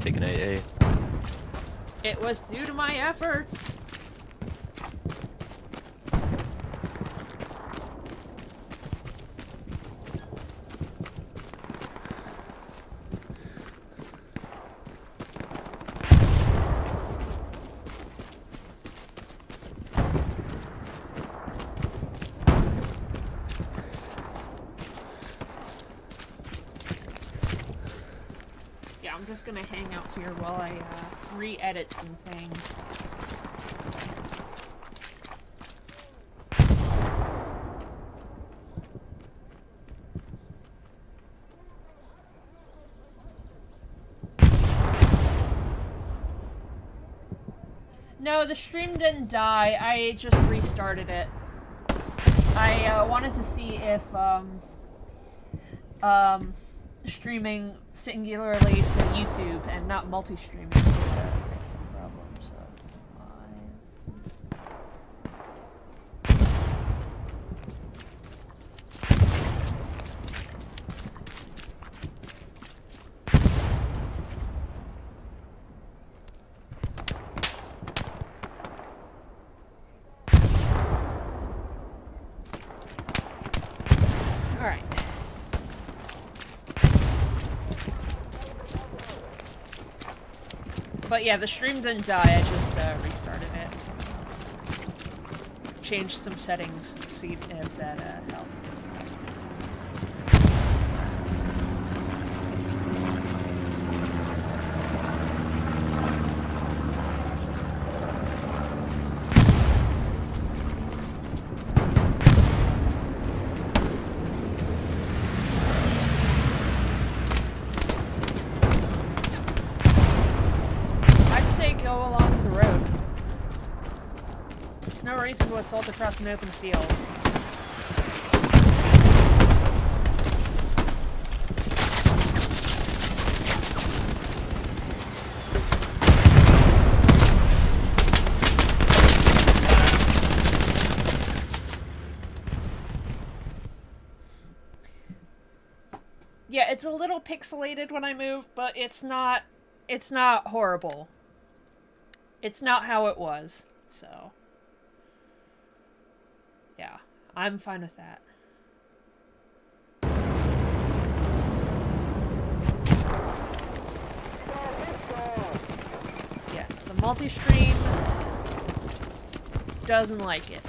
take an AA. It was due to my efforts. I'm just gonna hang out here while I re-edit some things. No, the stream didn't die. I just restarted it. I wanted to see if streaming singularly to YouTube and not multi-streaming to fix the problem, so live. All right. But yeah, the stream didn't die, I just restarted it. Changed some settings, see if that helped. Assault across an open field. Yeah, it's a little pixelated when I move, but it's not horrible. It's not how it was, so... yeah, I'm fine with that. Yeah, the multi-stream doesn't like it.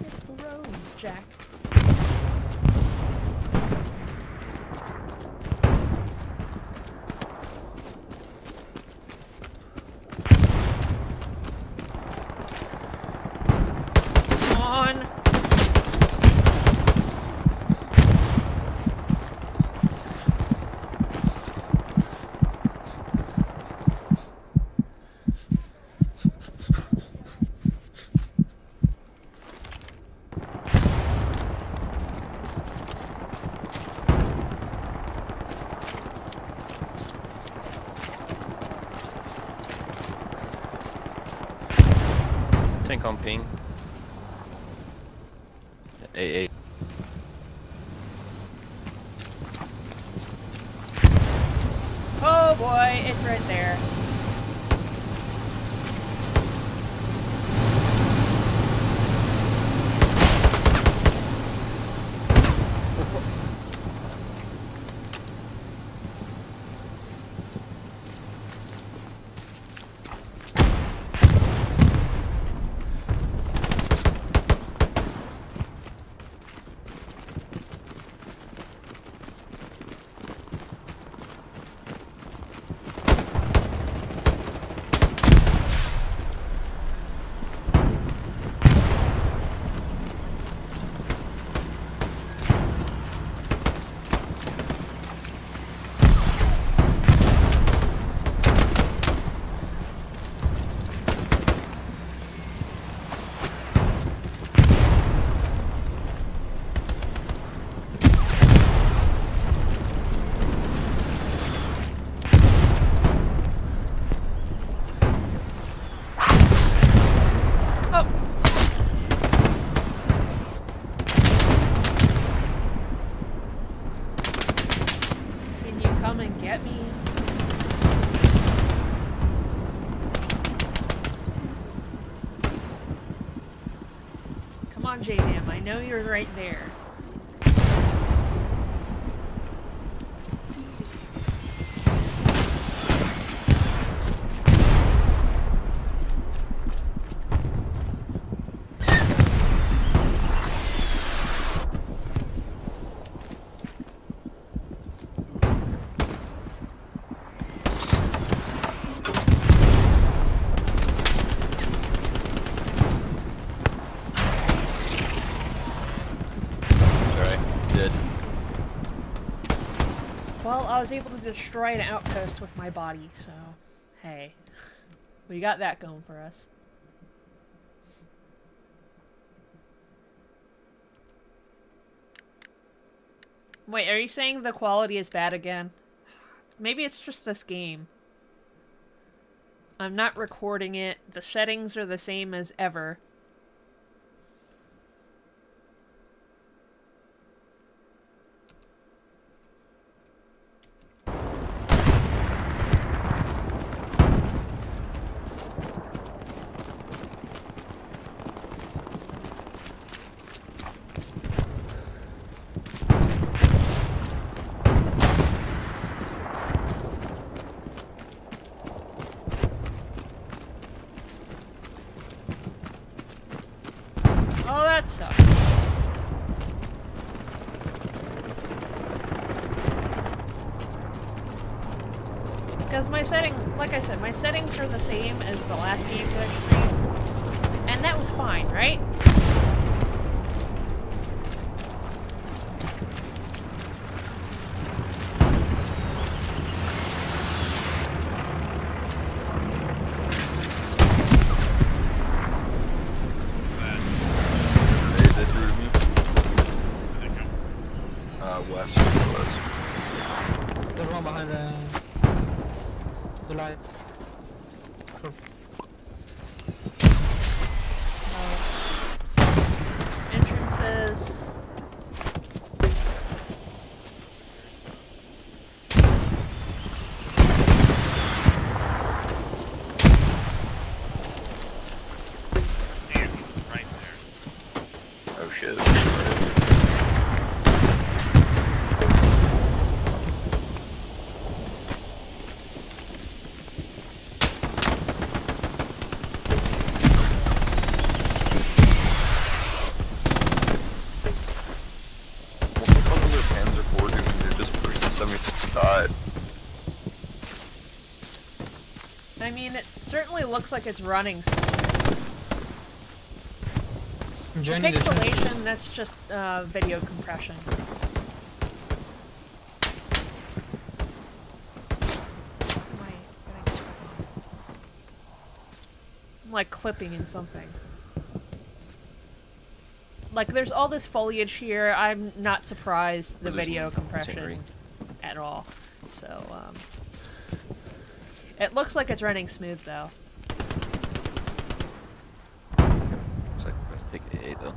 Hit the road, Jack. On ping. AA. Oh boy, it's right there. on, JDM. I know you're right there. I was able to destroy an outpost with my body, so hey, we got that going for us. Wait, are you saying the quality is bad again? Maybe it's just this game. I'm not recording it. The settings are the same as ever. My settings are the same as the last game that I streamed, and that was fine, right? I mean, it certainly looks like it's running somewhere. Pixelation, that's just video compression. I'm like clipping in something. Like, there's all this foliage here. I'm not surprised the video compression at all. So, it looks like it's running smooth, though. Looks like we're gonna take the A, though.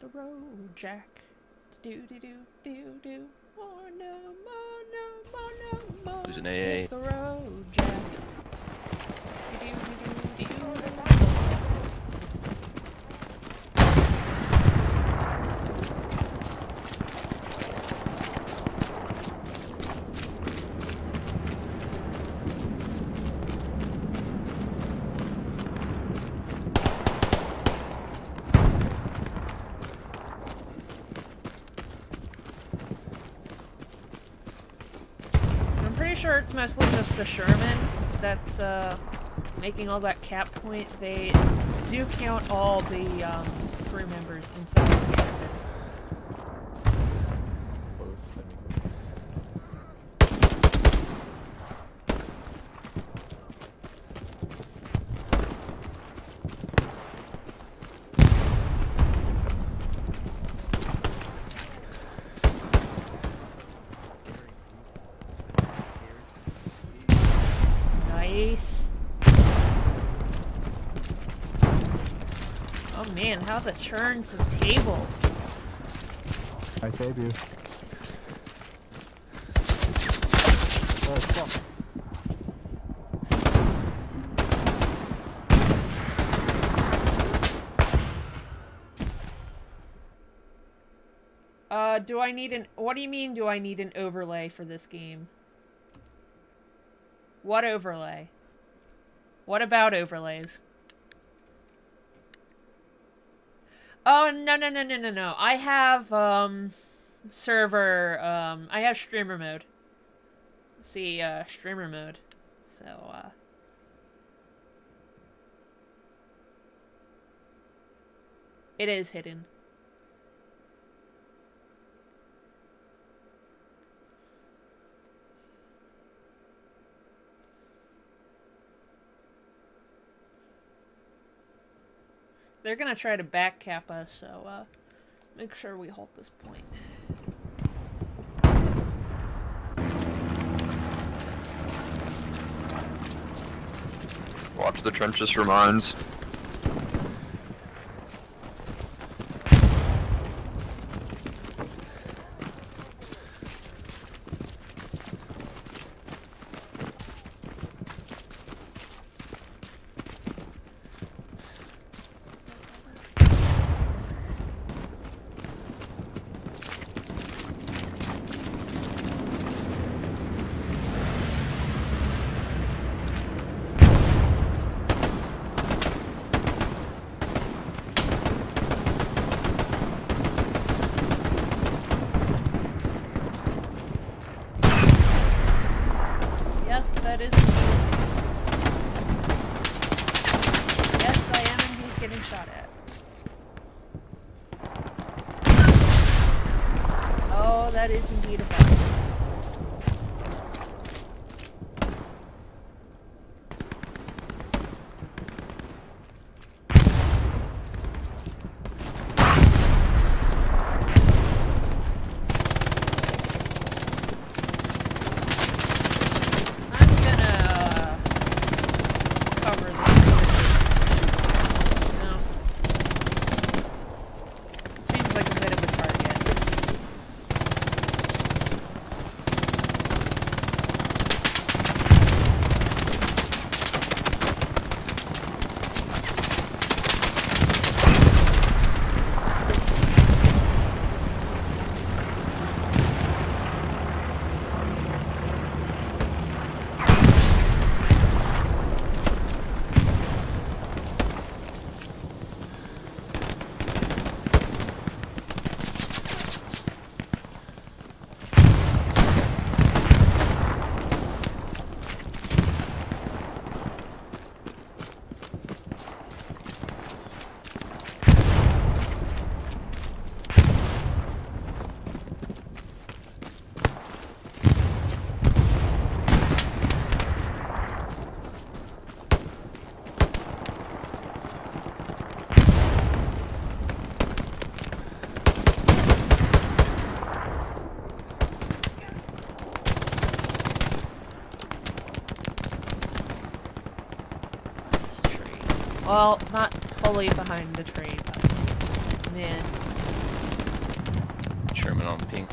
The road, Jack. Do do do do do. Oh no, oh no, There's an AA. Sure, it's mostly just the Sherman that's making all that cap point. They do count all the crew members inside the cabin. Man, how the turns have tabled. I save you. Oh, fuck. Do I need an... What do you mean, do I need an overlay for this game? What overlay? What about overlays? Oh, no. I have, server, I have streamer mode. See, streamer mode. So, it is hidden. They're gonna try to back cap us, so make sure we hold this point. Watch the trenches for mines. Well, not fully behind the tree, but man. Sherman on pink.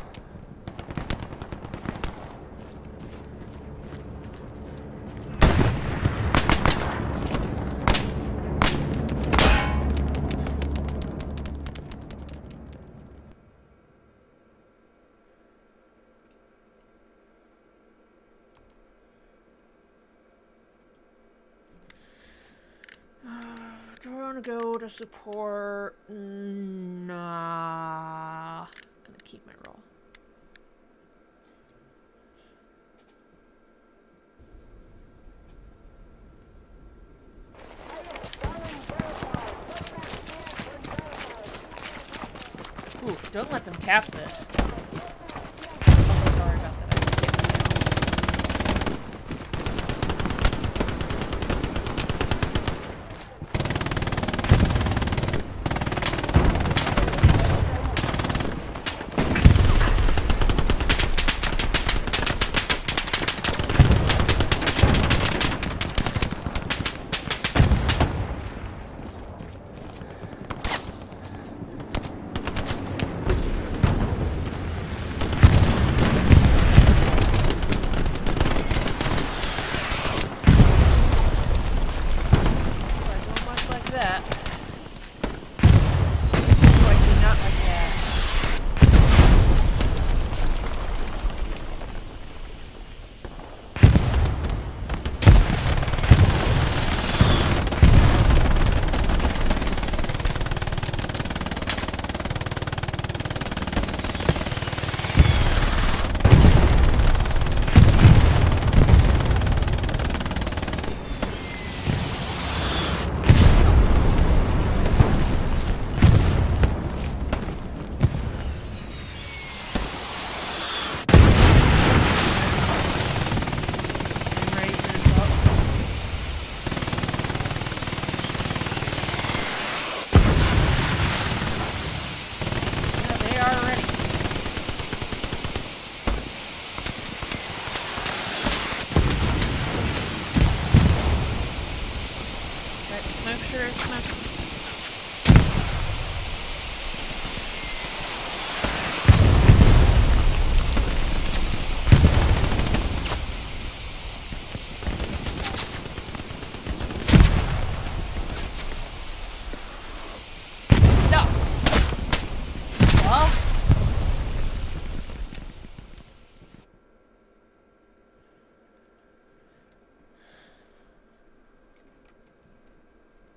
wanna go to support. Nah, I'm gonna keep my roll. Ooh, don't let them cap this.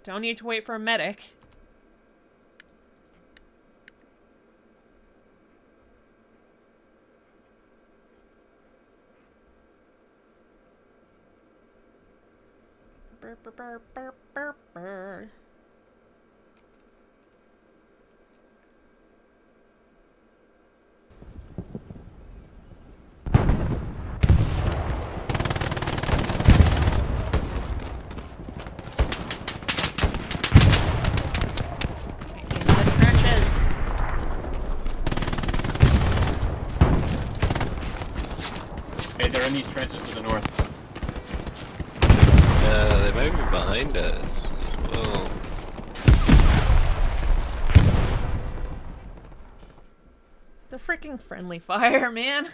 Don't need to wait for a medic. Burp, burp, burp, burp, burp, burp. They're in these trenches to the north. They might be behind us as well. The freaking friendly fire, man.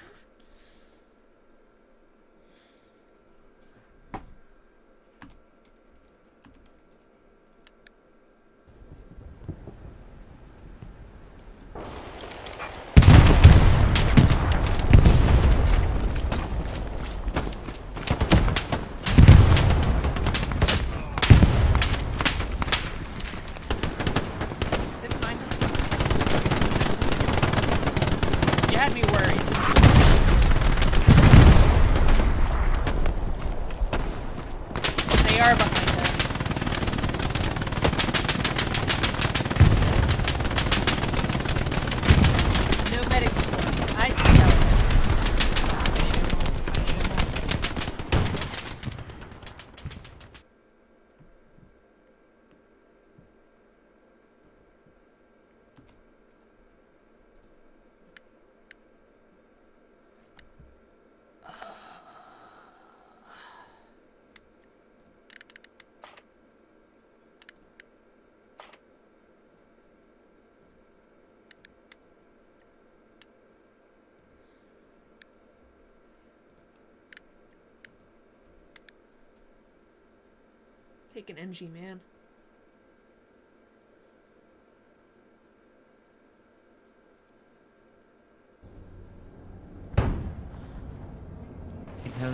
Take an MG, man.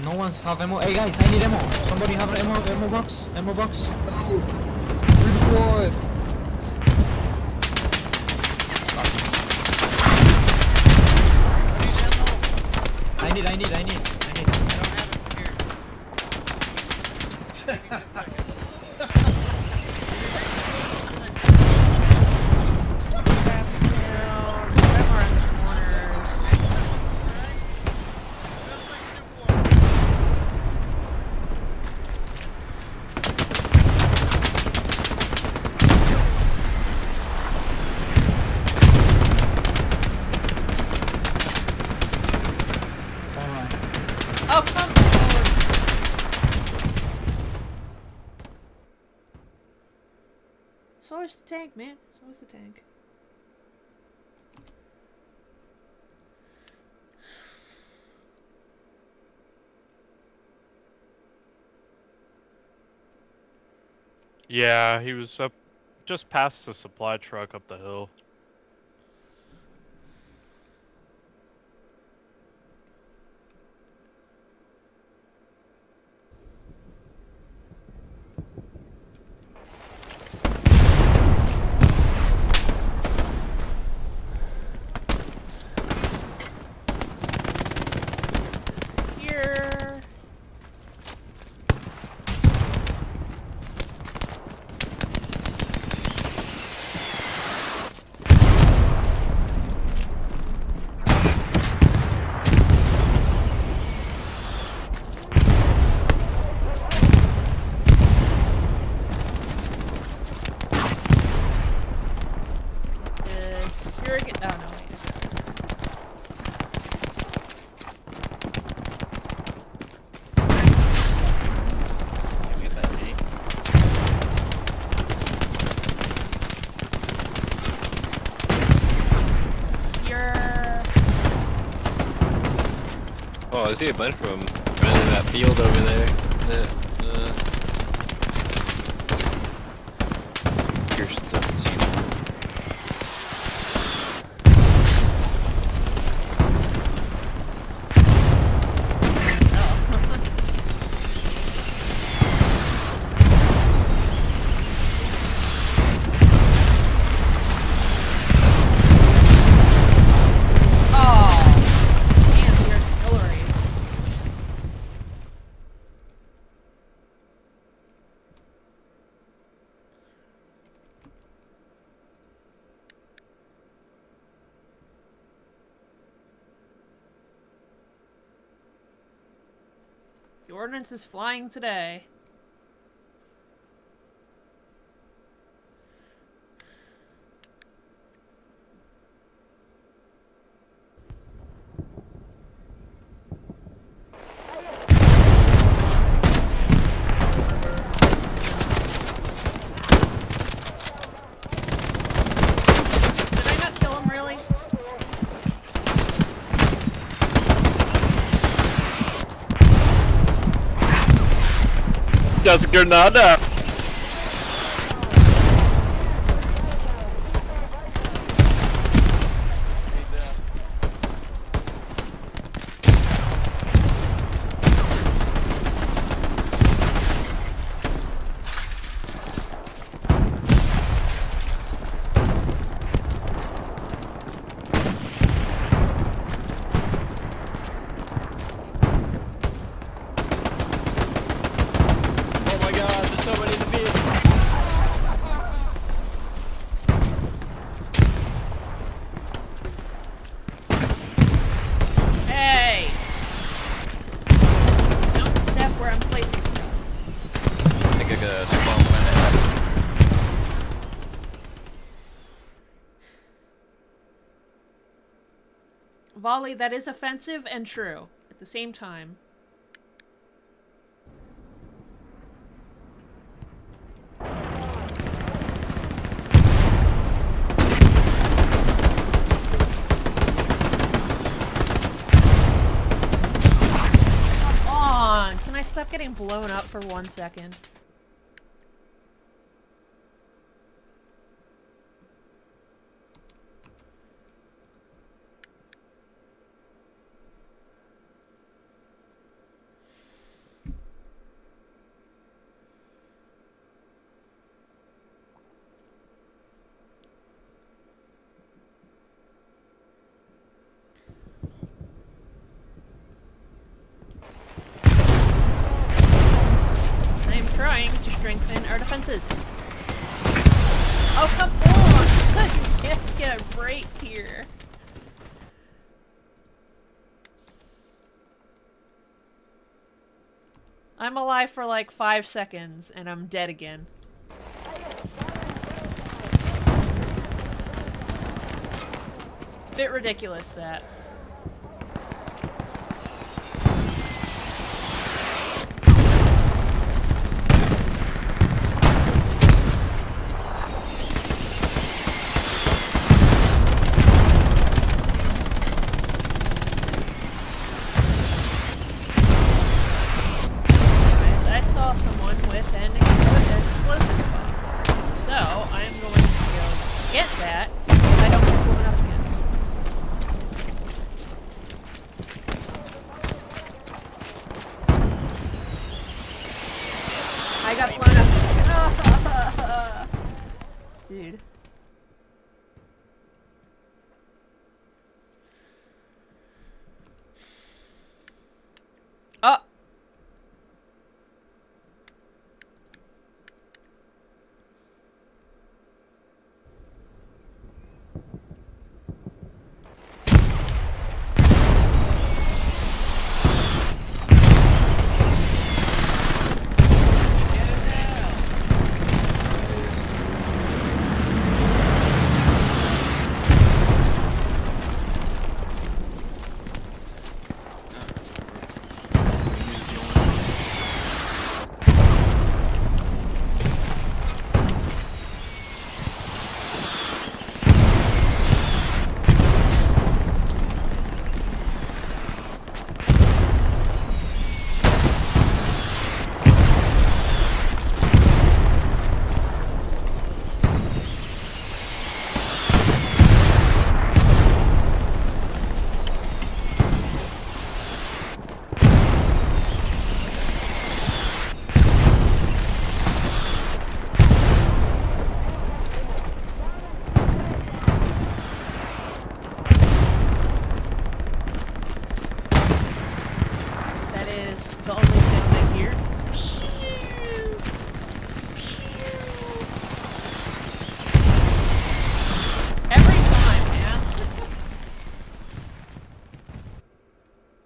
No one's have ammo. Hey guys, I need ammo. Somebody have ammo box? Ammo box? It's always the tank, man. It's always the tank. Yeah, he was up just past the supply truck up the hill. I see a bunch of them around in that field over there. The ordnance is flying today. That's Granada. Volley that is offensive and true at the same time. Come on! Can I stop getting blown up for 1 second? trying to strengthen our defenses. Oh, come on! Can't get a break here. I'm alive for like 5 seconds, and I'm dead again. It's a bit ridiculous, that.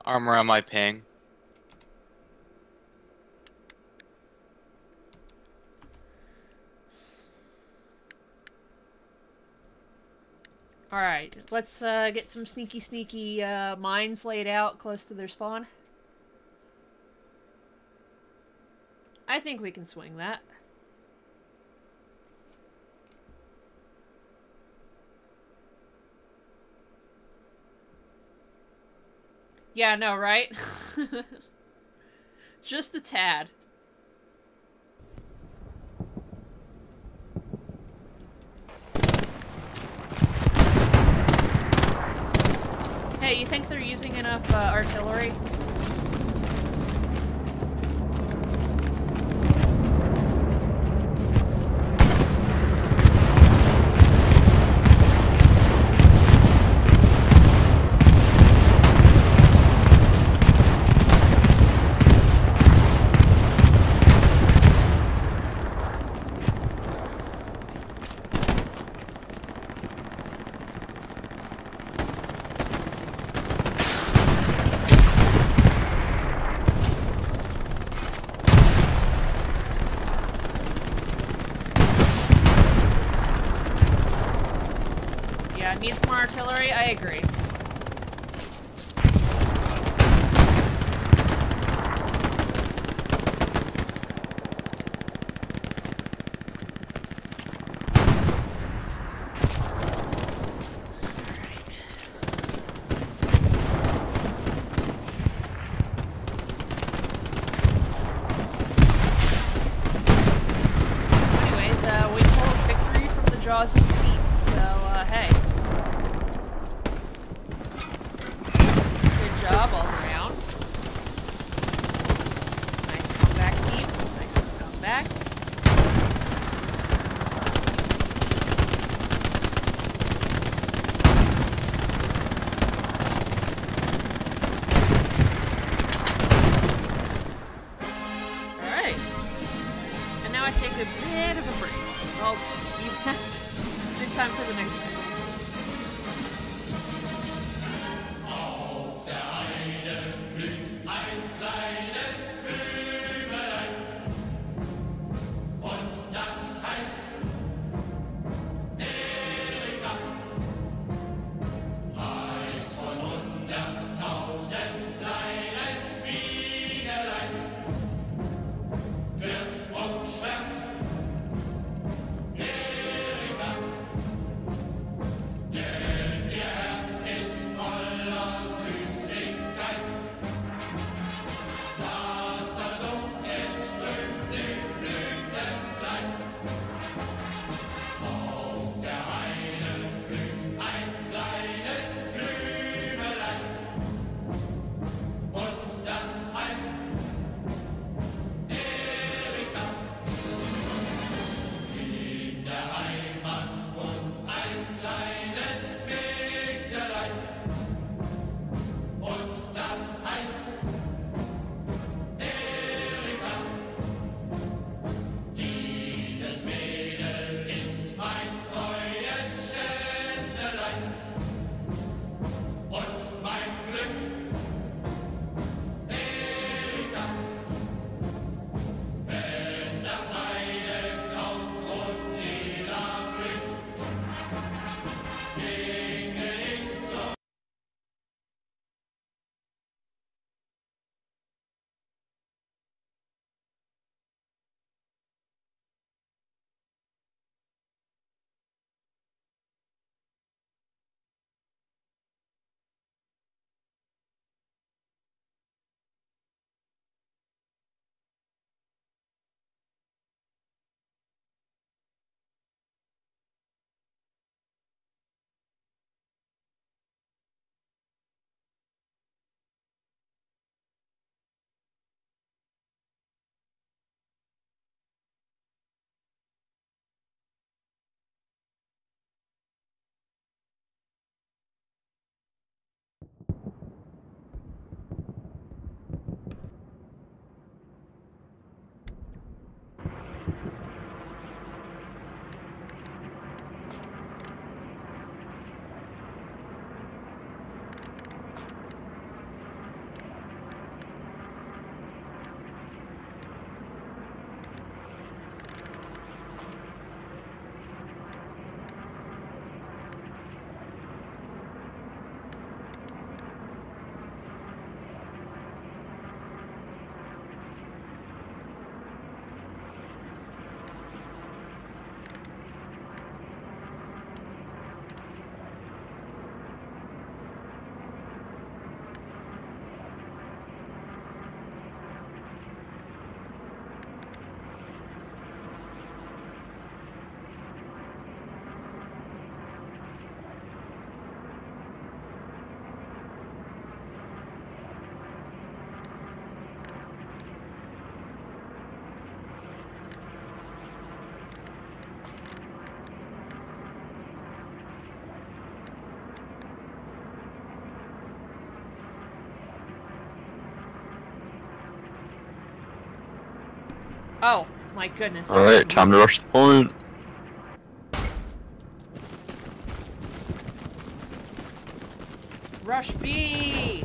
Armor on my ping. Alright, let's get some sneaky mines laid out close to their spawn. I think we can swing that. Yeah, no, right? Just a tad. Hey, you think they're using enough artillery? Some feet, so hey. now I take a bit of a break. I'll be back in time for the next one. Oh, my goodness. Alright, time to rush the point. Rush B!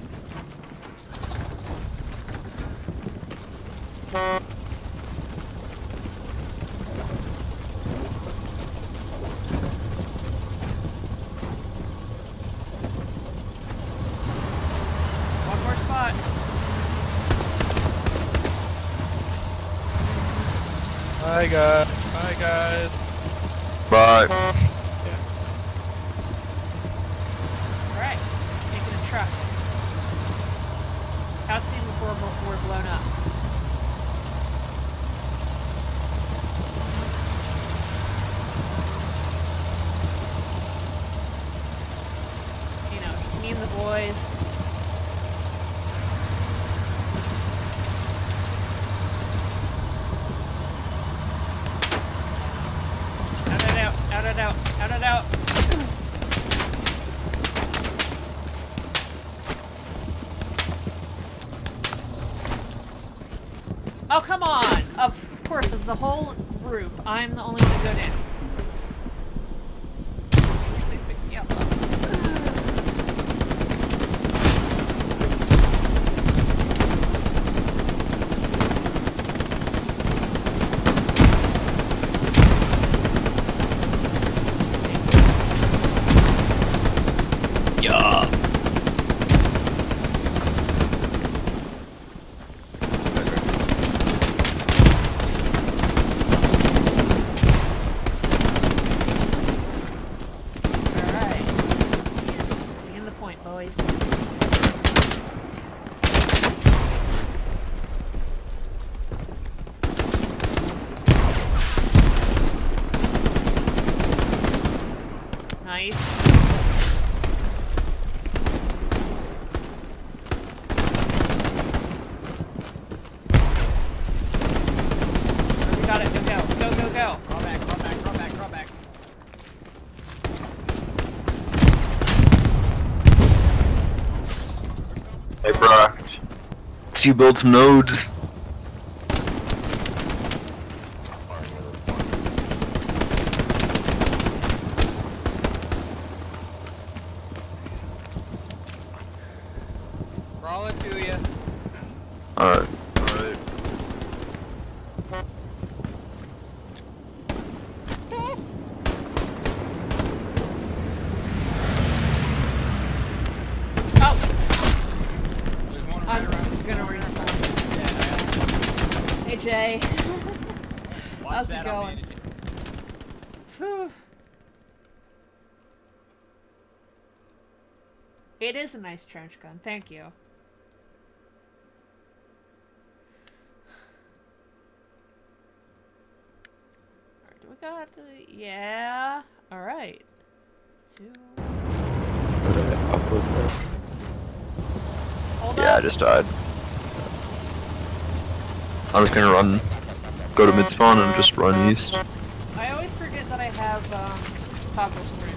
Bye guys. Bye guys. Bye. Yeah. Alright, taking a truck. House seen before we're blown up. You know, just me and the boys. The whole group. I'm the only one to go down. Please pick me up. You build some nodes. Crawling to you. Alright. Alright. Jay. How's it going? It is a nice trench gun, thank you. Alright, do we go out to the... yeah. Alright. I'll close that. Hold on. Yeah, I just died. I'm just gonna run, go to mid spawn and just run east. I always forget that I have toggle screen.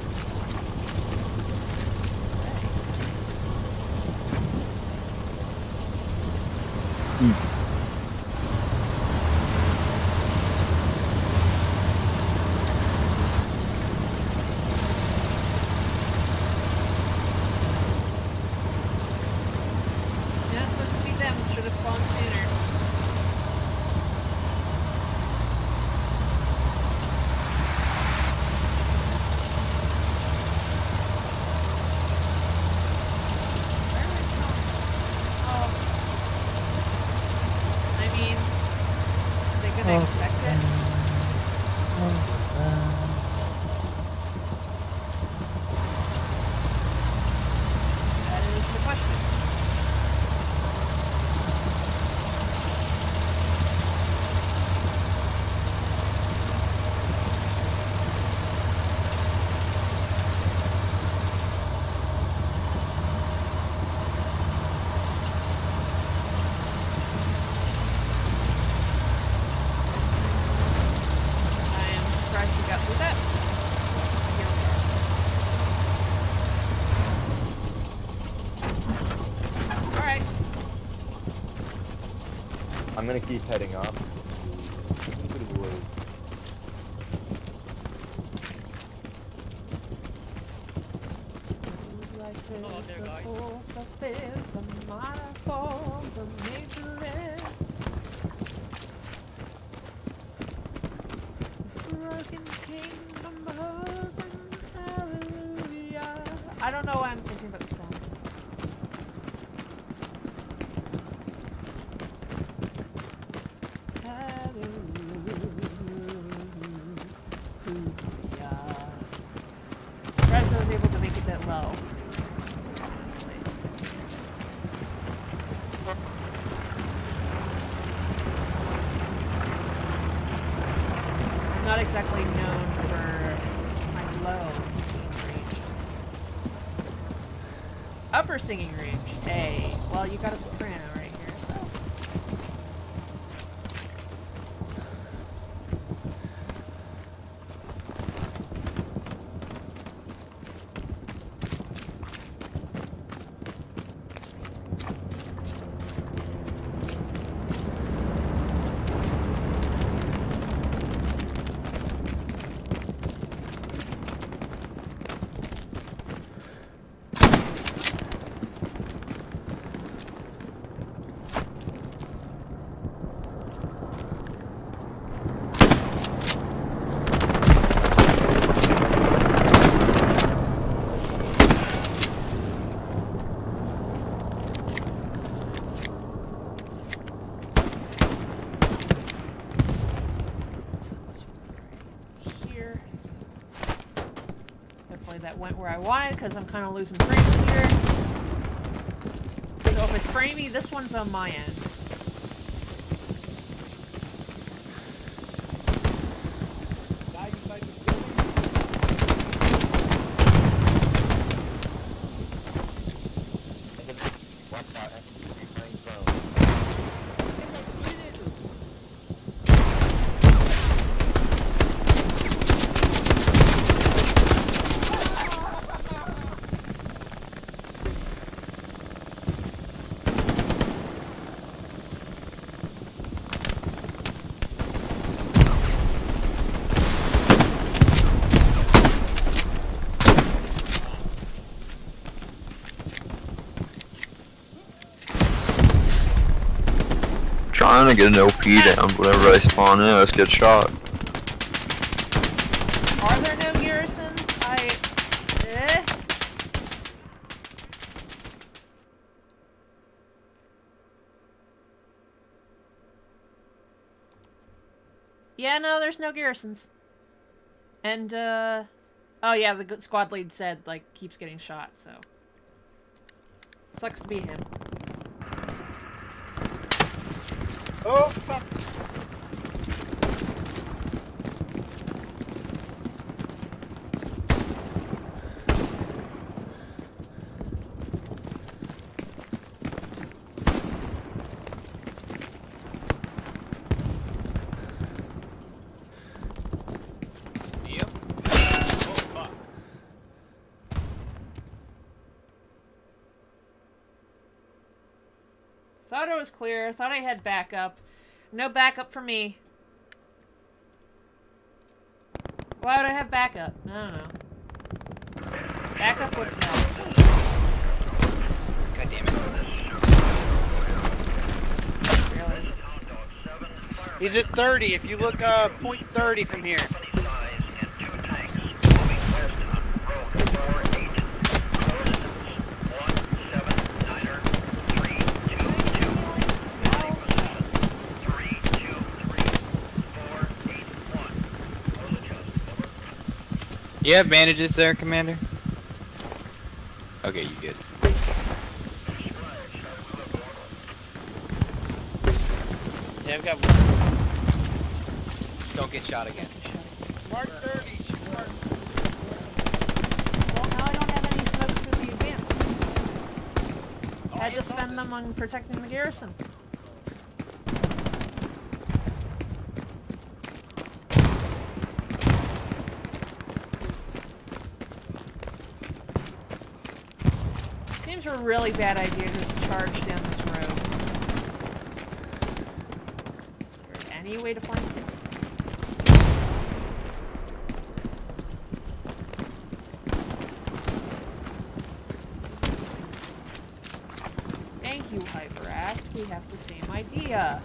Yeah, it's supposed to be them, should have spawned sooner. I'm gonna keep heading up. I don't know why I'm thinking about the sound. Exactly known for my low singing range. Upper singing range. Hey, well, you got a soprano right here, so. went where I wanted because I'm kind of losing frames here. So if it's framey, this one's on my end. I get an OP down whenever I spawn in. Let's get shot. Are there no garrisons? Yeah, no, there's no garrisons. And, oh yeah, the squad lead said, like, keeps getting shot, so. Sucks to be him. Oh, fuck! See you? Oh, fuck. Thought it was clear. Thought I had backup. No backup for me. Why would I have backup? I don't know. Backup, what's that? God damn it. Really? He's at 30. If you look, point 30 from here. You have bandages there, Commander? Okay, you good. Yeah, I've got one. Don't get shot again. Mark 30. Mark. Well, now I don't have any smokes for the advance. Oh, I had to spend them on protecting the garrison. It's a really bad idea to just charge down this road. Is there any way to find it? Thank you, Hyperact. We have the same idea.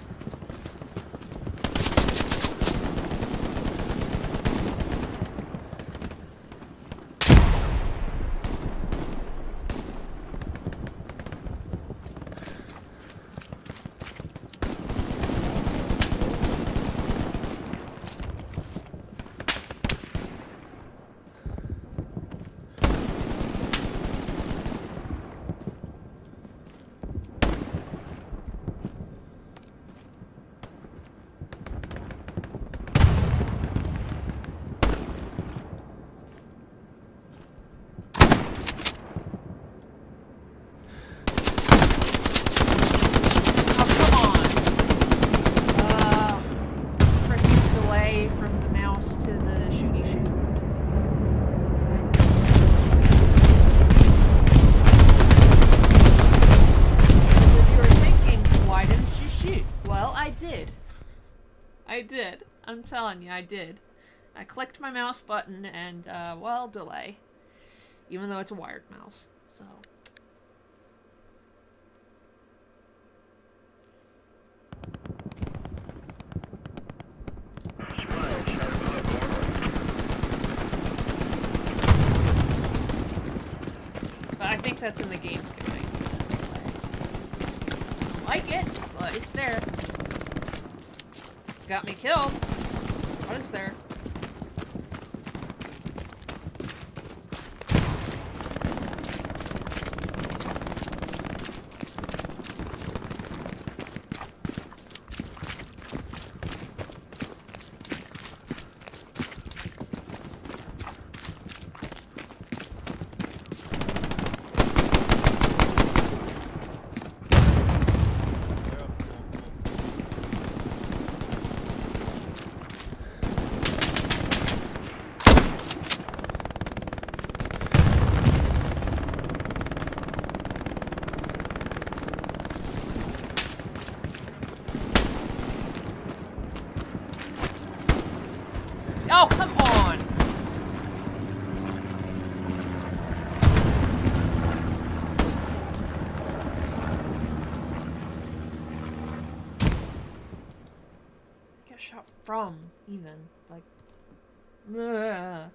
I'm telling you, I did. I clicked my mouse button and, well, delay. Even though it's a wired mouse, so. But I think that's in the game. I like it, but it's there. Got me killed. What is there? Oh, come on! Get shot from, even. Like... Ugh.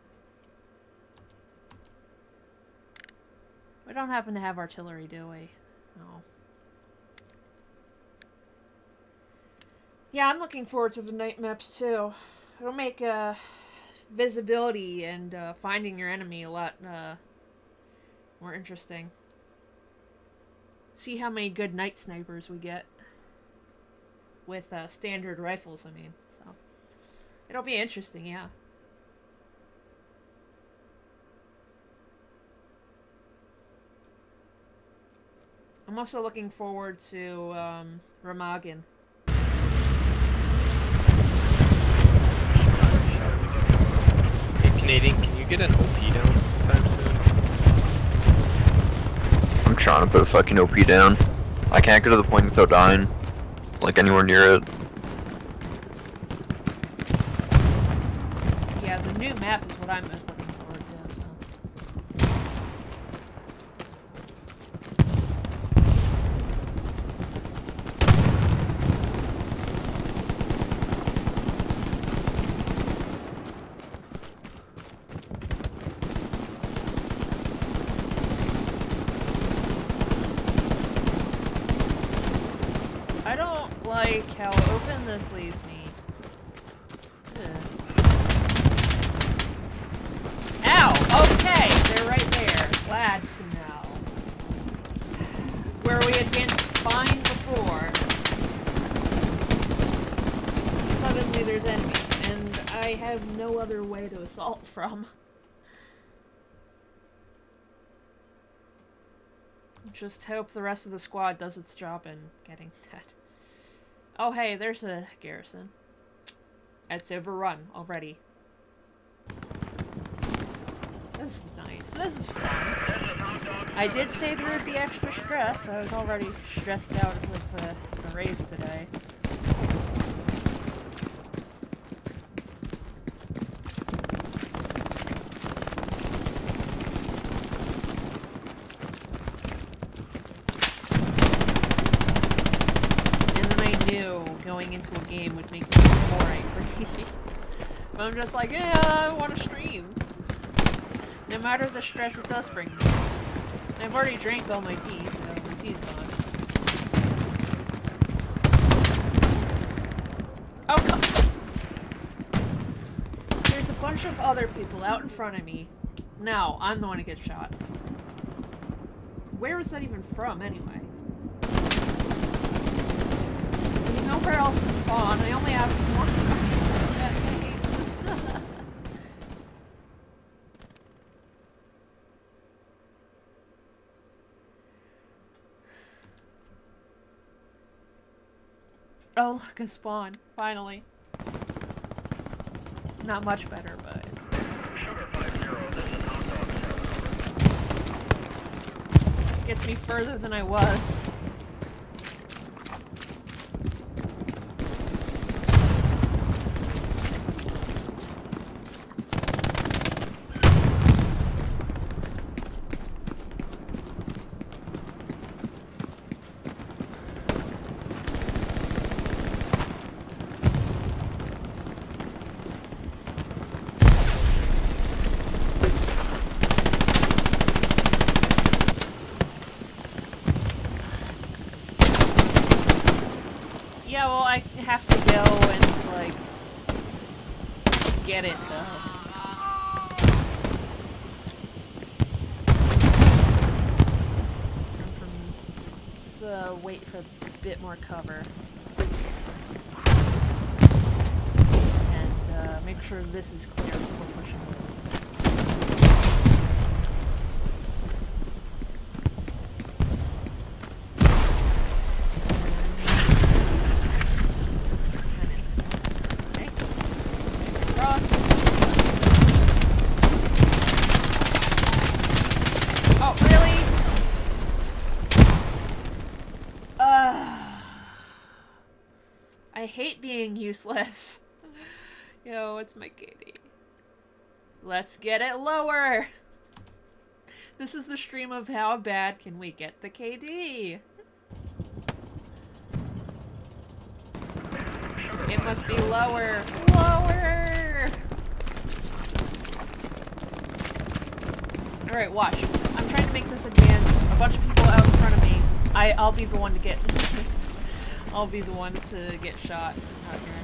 We don't happen to have artillery, do we? No. Yeah, I'm looking forward to the night maps, too. It'll make visibility and finding your enemy a lot more interesting. See how many good night snipers we get. With standard rifles, I mean. So it'll be interesting, yeah. I'm also looking forward to Remagen. Canadian, can you get an OP down sometime soon? I'm trying to put a fucking OP down. I can't go to the plane without dying. Like anywhere near it. Yeah, the new map is what I'm most looking forward to, This leaves me. Ugh. Ow! Okay! They're right there. Glad to know. Where we advanced fine before. Suddenly there's enemies, and I have no other way to assault from. Just hope the rest of the squad does its job in getting that. Oh hey, there's a garrison. It's overrun already. This is nice. This is fun. I did say there would be extra stress. I was already stressed out with the raise today. Into a game would make me more angry. But I'm just like, yeah, I want to stream. No matter the stress it does bring me. And I've already drank all my tea, so my tea's gone. Oh, come on. There's a bunch of other people out in front of me. Now, I'm the one who gets shot. Where was that even from, anyway? Nowhere else to spawn. I only have more. I hate this. Oh, look, a spawn. Finally. Not much better, but it's better. Gets me further than I was. Wait for a bit more cover. And make sure this is clear before pushing this. Okay. Cross. Oh, really? I hate being useless. Yo, it's my kitty. Let's get it lower. This is the stream of how bad can we get the KD? It must be lower. Lower! Alright, watch. I'm trying to make this again. A bunch of people out in front of me. I'll be the one to get... I'll be the one to get shot out here.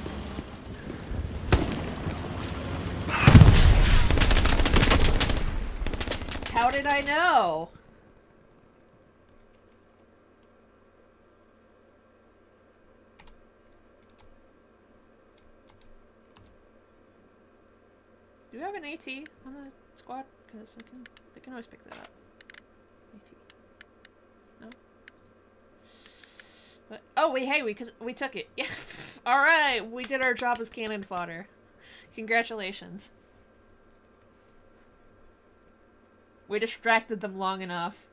How did I know? Do we have an AT on the squad? Because they can always pick that up. AT. No? But, oh, hey, we took it. Yeah. Alright, we did our job as cannon fodder. Congratulations. We distracted them long enough.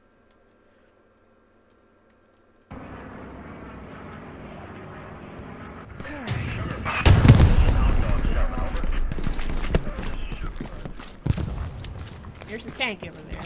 There's a tank over there.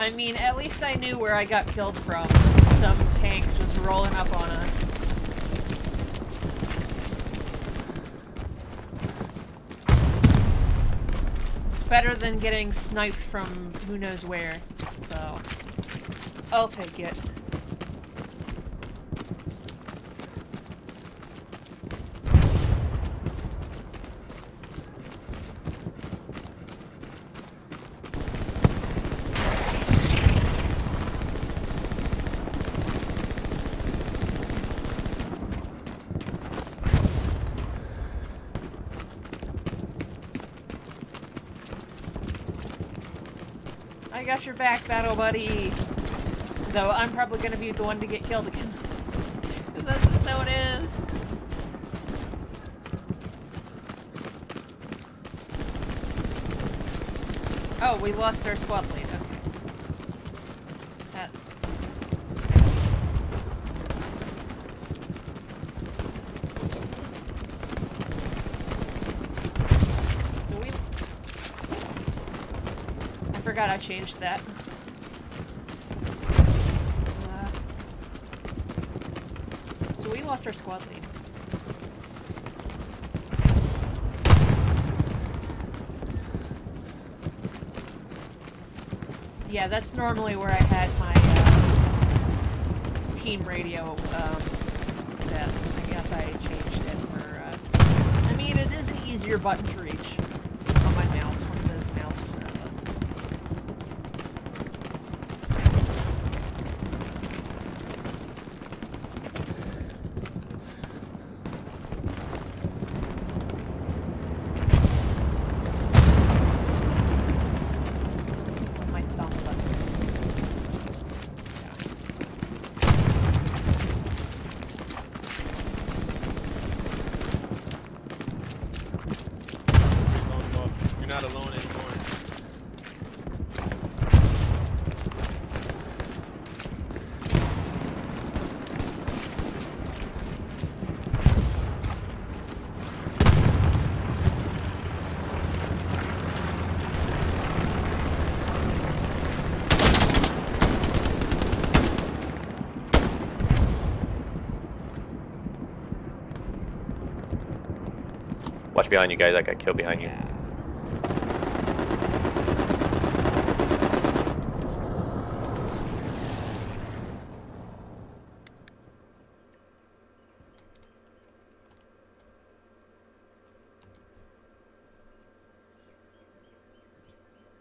I mean, at least I knew where I got killed from. Some tank just rolling up on us. It's better than getting sniped from who knows where, so I'll take it. I got your back, battle buddy. Though I'm probably gonna be the one to get killed again. 'Cause that's just how it is. Oh, we lost our squad lead. Okay. That sucks. So I forgot I changed that. So we lost our squad lead. Yeah, that's normally where I had my team radio set. I guess I changed it for, I mean, it is an easier button to reach on my mouse, one of the mouse buttons. Watch behind you guys, I got killed behind you. Yeah.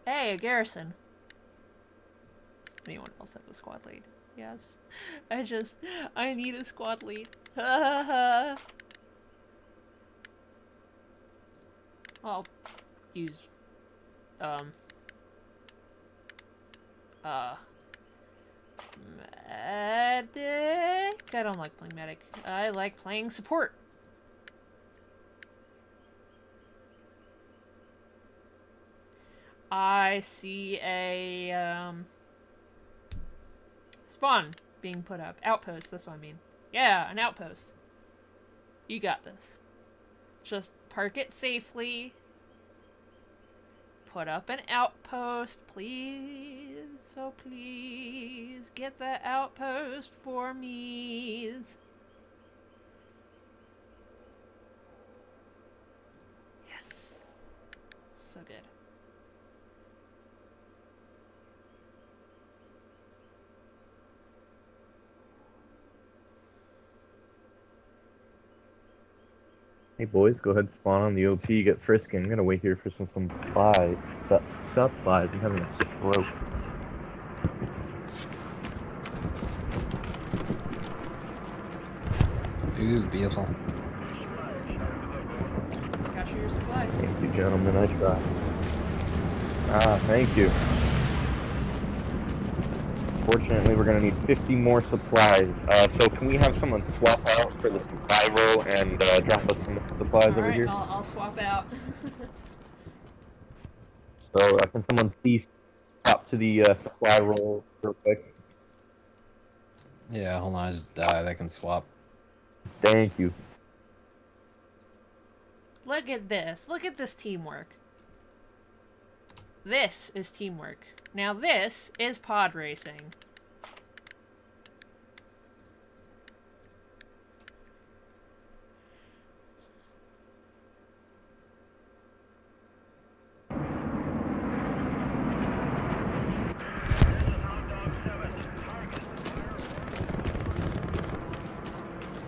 Hey, a garrison. Does anyone else have a squad lead? Yes. I need a squad lead. Ha ha ha. I'll use Medic? I don't like playing medic. I like playing support. I see a spawn being put up. Outpost, that's what I mean. Yeah, an outpost. You got this. Just park it safely. Put up an outpost, please. So please get the outpost for me. Yes. So good. Hey boys, go ahead and spawn on the OP, get frisking. I'm gonna wait here for some supplies. I'm having a stroke. Ooh, beautiful. Got your supplies. Thank you, gentlemen. I tried. Ah, thank you. Fortunately, we're gonna need 50 more supplies. So can we have someone swap out for the survival and drop us some supplies over here? I'll swap out. So can someone please swap to the supply roll real quick? Yeah, hold on, I just died. I can swap. Thank you. Look at this. Look at this teamwork. This is teamwork. Now this is pod racing.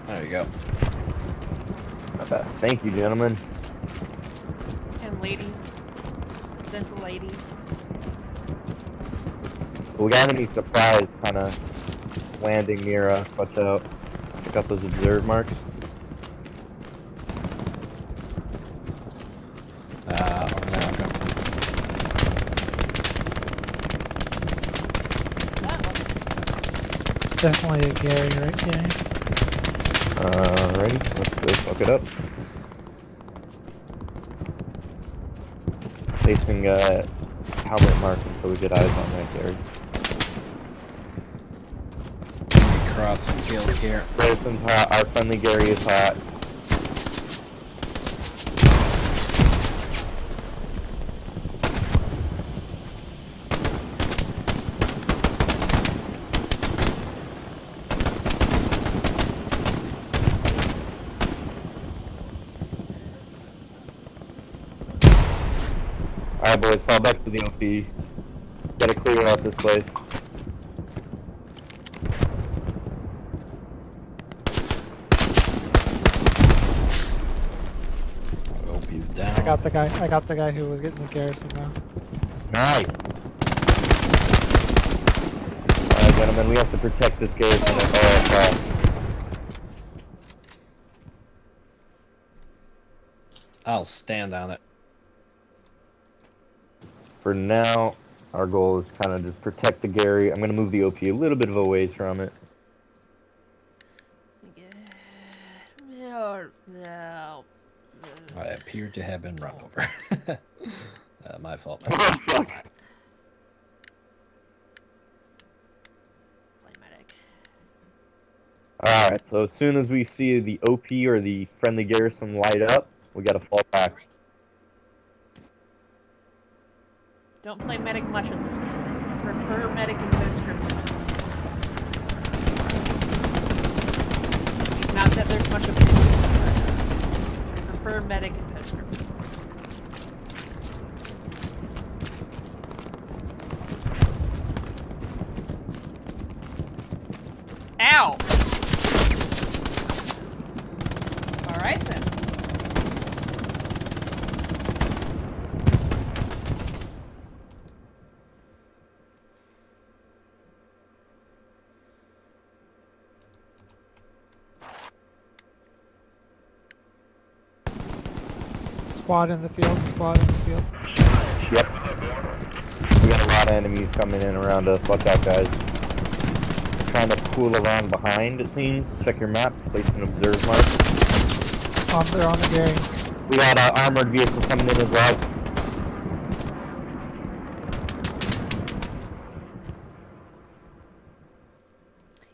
There you go. Not bad. Thank you, gentlemen. And lady. Gentle lady. We got enemy surprise kind of landing near us. Watch out. Pick up those observe marks. Definitely a Gary right there. Alrighty, let's go fuck it up. Placing helmet mark until we get eyes on that Gary. Cross and kill here. Rosen's hot. Our friendly Gary is hot. Alright boys, fall back to the OP. Gotta clear out this place. I got the guy who was getting the garrison now. Nice! Alright gentlemen, we have to protect this garrison at all costs. I'll stand on it. For now, our goal is kind of just protect the Gary. I'm gonna move the OP a little bit of a ways from it. No. I appear to have been run over. My fault. Blame medic. Alright, so as soon as we see the OP or the friendly garrison light up, we gotta fall back. Don't play medic much in this game. I prefer medic and no script. Not that there's much of it. For medic and pester. Ow! Alright then. Spot in the field, spot in the field. Yep. We got a lot of enemies coming in around us. Watch out, guys. They're trying to cool around behind, it seems. Check your map. Place an observe mark. Oh, they're on the gang. We got an armored vehicle coming in as well.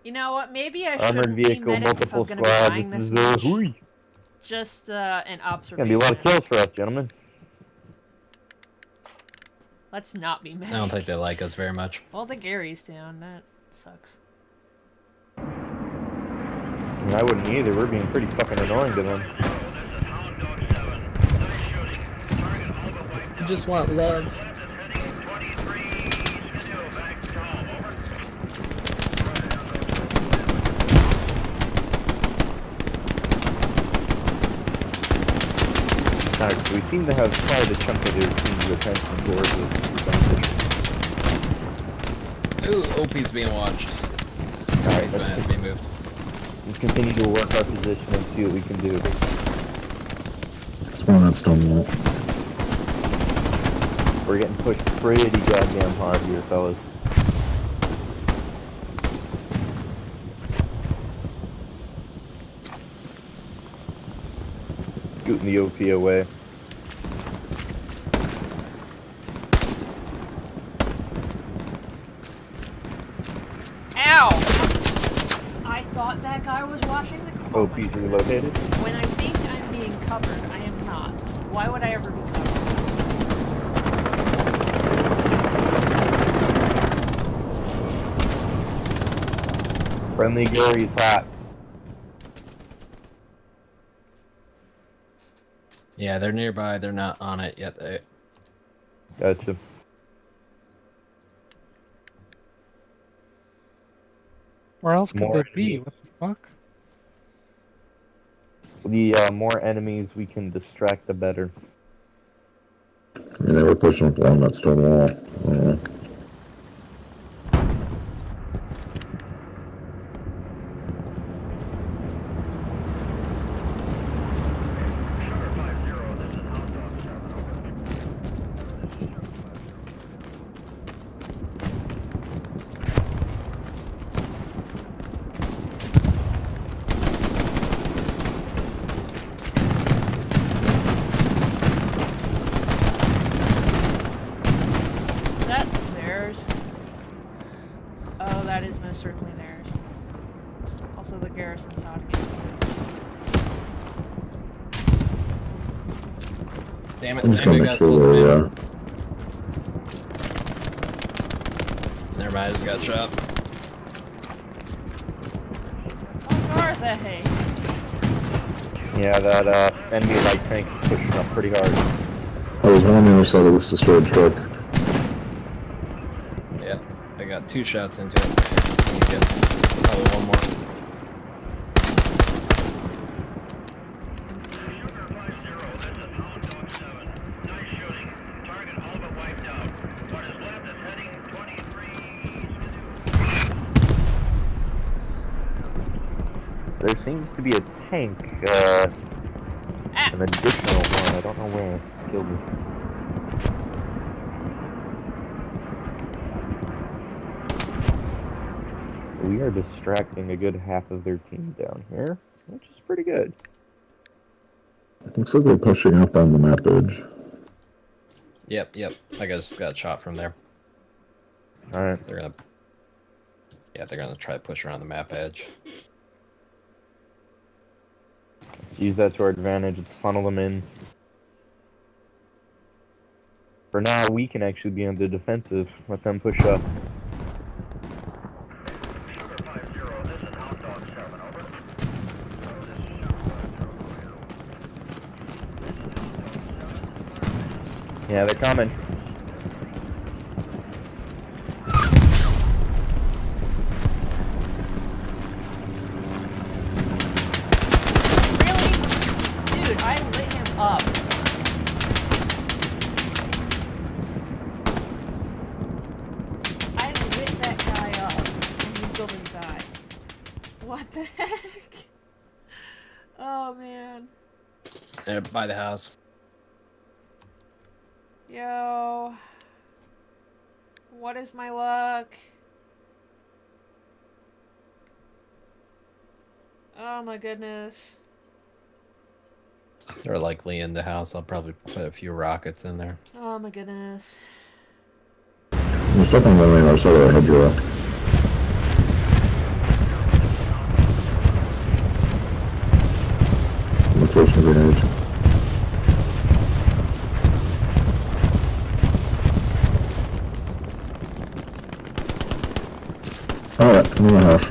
You know what? Maybe I should be medic if I'm going to be buying this much. Just an observation. It's going to be a lot of kills for us, gentlemen. Let's not be mad. I don't think they like us very much. Well, the Gary's down. That sucks. I wouldn't either. We're being pretty fucking annoying to them. I just want love. We seem to have quite a chunk of their team's attention towards us. Ooh, OP's being watched. Alright, he's gonna have to be moved. Let's continue to work our position and see what we can do. What's going on, Stonewall? We're getting pushed pretty goddamn hard here, fellas. Scooting the OP away. Ow! I thought that guy was watching the car. OP's relocated. When I think I'm being covered, I am not. Why would I ever be covered? Friendly Gary's hot. Yeah, they're nearby. They're not on it yet. They... Gotcha. Where else could they be? What the fuck? The more enemies we can distract, the better. I mean, they were pushing up along that stone wall. I'm just gonna make sure they are. Never mind, I just got shot. What are they? Yeah, that enemy light tank's pushing up pretty hard. Oh, there's one on the other side of this destroyed truck. Yeah, I got 2 shots into it. Probably one more. There seems to be a tank, an additional one, I don't know where, it killed me. We are distracting a good half of their team down here, which is pretty good. Looks like they're pushing up on the map edge. Yep, yep, I just got shot from there. Alright. They're gonna... Yeah, they're gonna try to push around the map edge. Let's use that to our advantage. Let's funnel them in. For now, we can actually be on the defensive. Let them push up. Yeah, they're coming. By the house. Yo. What is my luck? Oh my goodness. They're likely in the house. I'll probably put a few rockets in there. Oh my goodness. There's definitely no way I saw that hedgerow. I'm gonna throw some grenades. Alright, come in the house.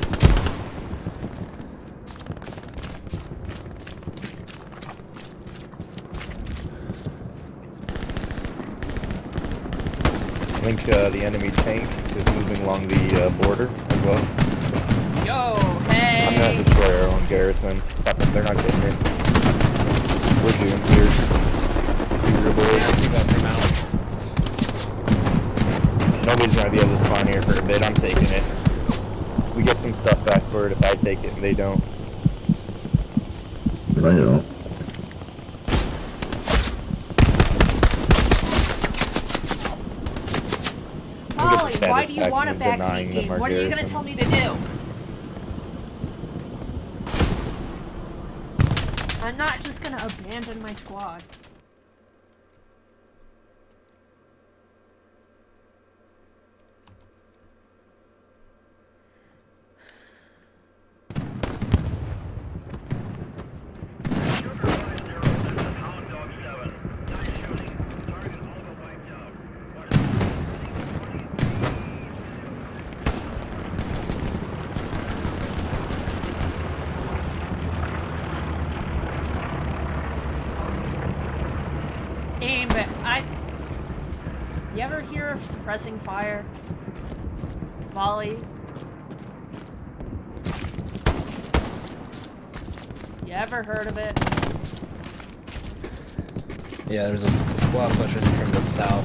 I think the enemy tank is moving along the border as well. Yo, hey! I'm gonna destroy our own garrison. Fuck them, they're not getting in. We're doing here. Yeah, nobody's gonna be able to spawn here for a bit. I'm taking it. We get some stuff back for it if I take it and they don't. I know. Why do you want a backseat game? What are you going to tell me to do? I'm not just going to abandon my squad. You ever hear of suppressing fire? Volley? You ever heard of it? Yeah, there's a squad pushing from the south.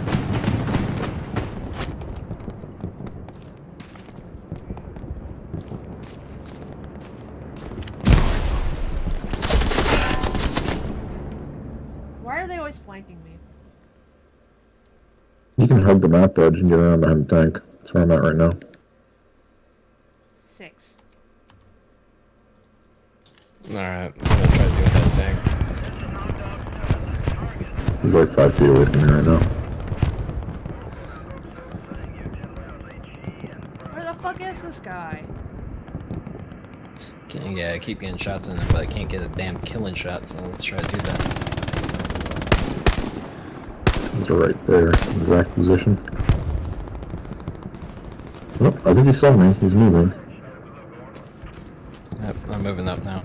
Why are they always flanking me? You can hug the map edge and get around behind the tank. That's where I'm at right now. 6. Alright, I'm gonna try to do that tank. He's like 5 feet away from me right now. Where the fuck is this guy? Yeah, I keep getting shots in it, but I can't get a damn killing shot, so let's try to do that. He's right there, exact position. Oh, I think he saw me. He's moving. Yep, I'm moving up now.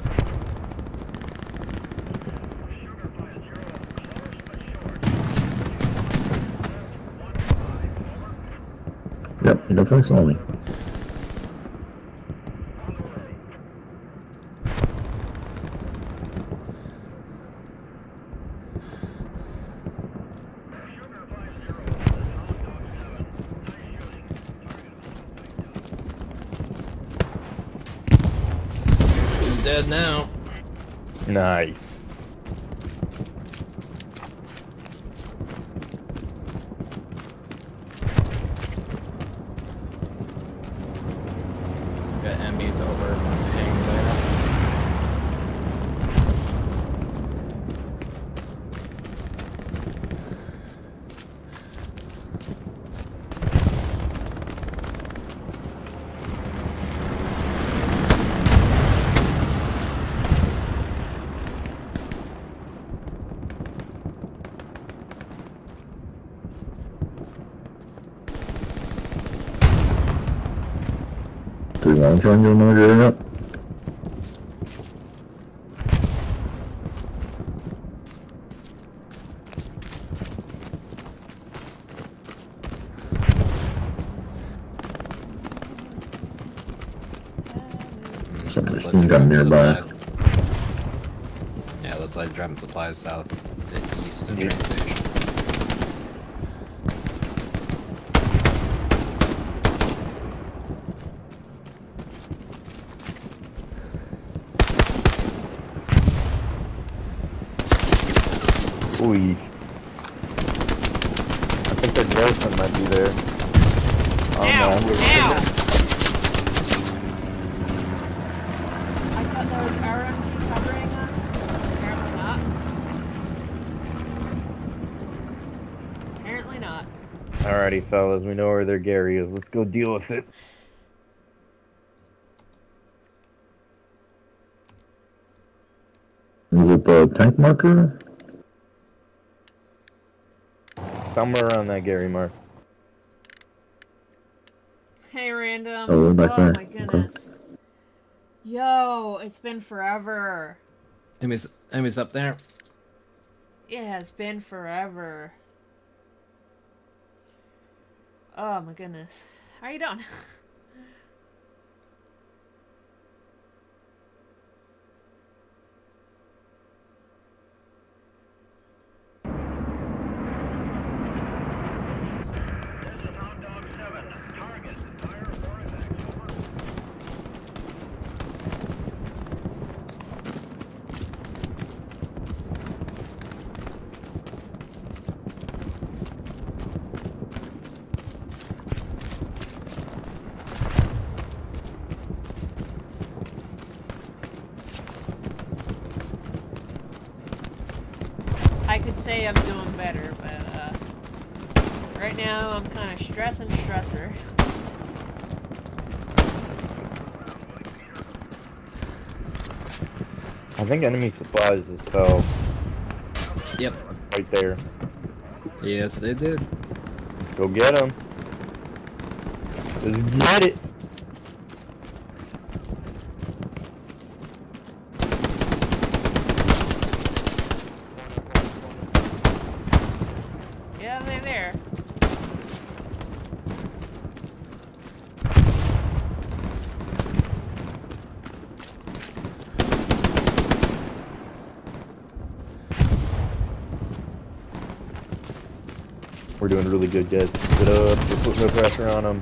Yep, he definitely saw me. Dead now. Nice. So got MBs over my hang I'm trying to get another guy up. Somebody's been gun nearby. Yeah, let's like drop supplies south and east of train station. I think that Garrison might be there. I thought there was Aaron covering us. Apparently not. Apparently not. Alrighty, fellas, we know where their Gary is. Let's go deal with it. Is it the tank marker? Somewhere around that Gary mark. Hey, Random. Oh, my goodness. Okay. Yo, it's been forever. Emmy's up there. It has been forever. Oh, my goodness. How are you doing? I'm doing better, but right now I'm kind of stressor. I think enemy supplies just fell. Yep. Right there. Yes, they did. Let's go get them. Let's get it. Doing really good, guys. Get up. We're putting no pressure on them.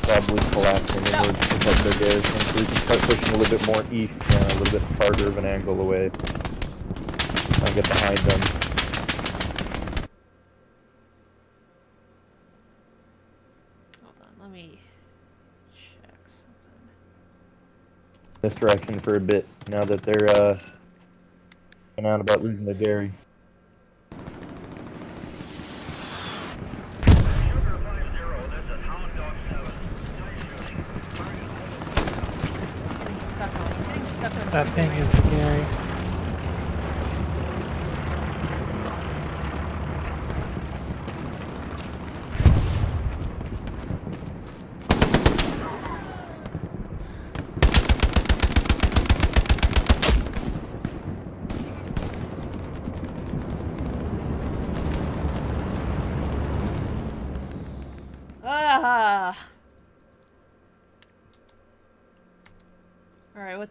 Probably collapsing in order to protect their garrison. So we can start pushing a little bit more east and a little bit farther of an angle away. I'll get behind them. This direction for a bit now that they're going out about losing the dairy. That thing is the dairy.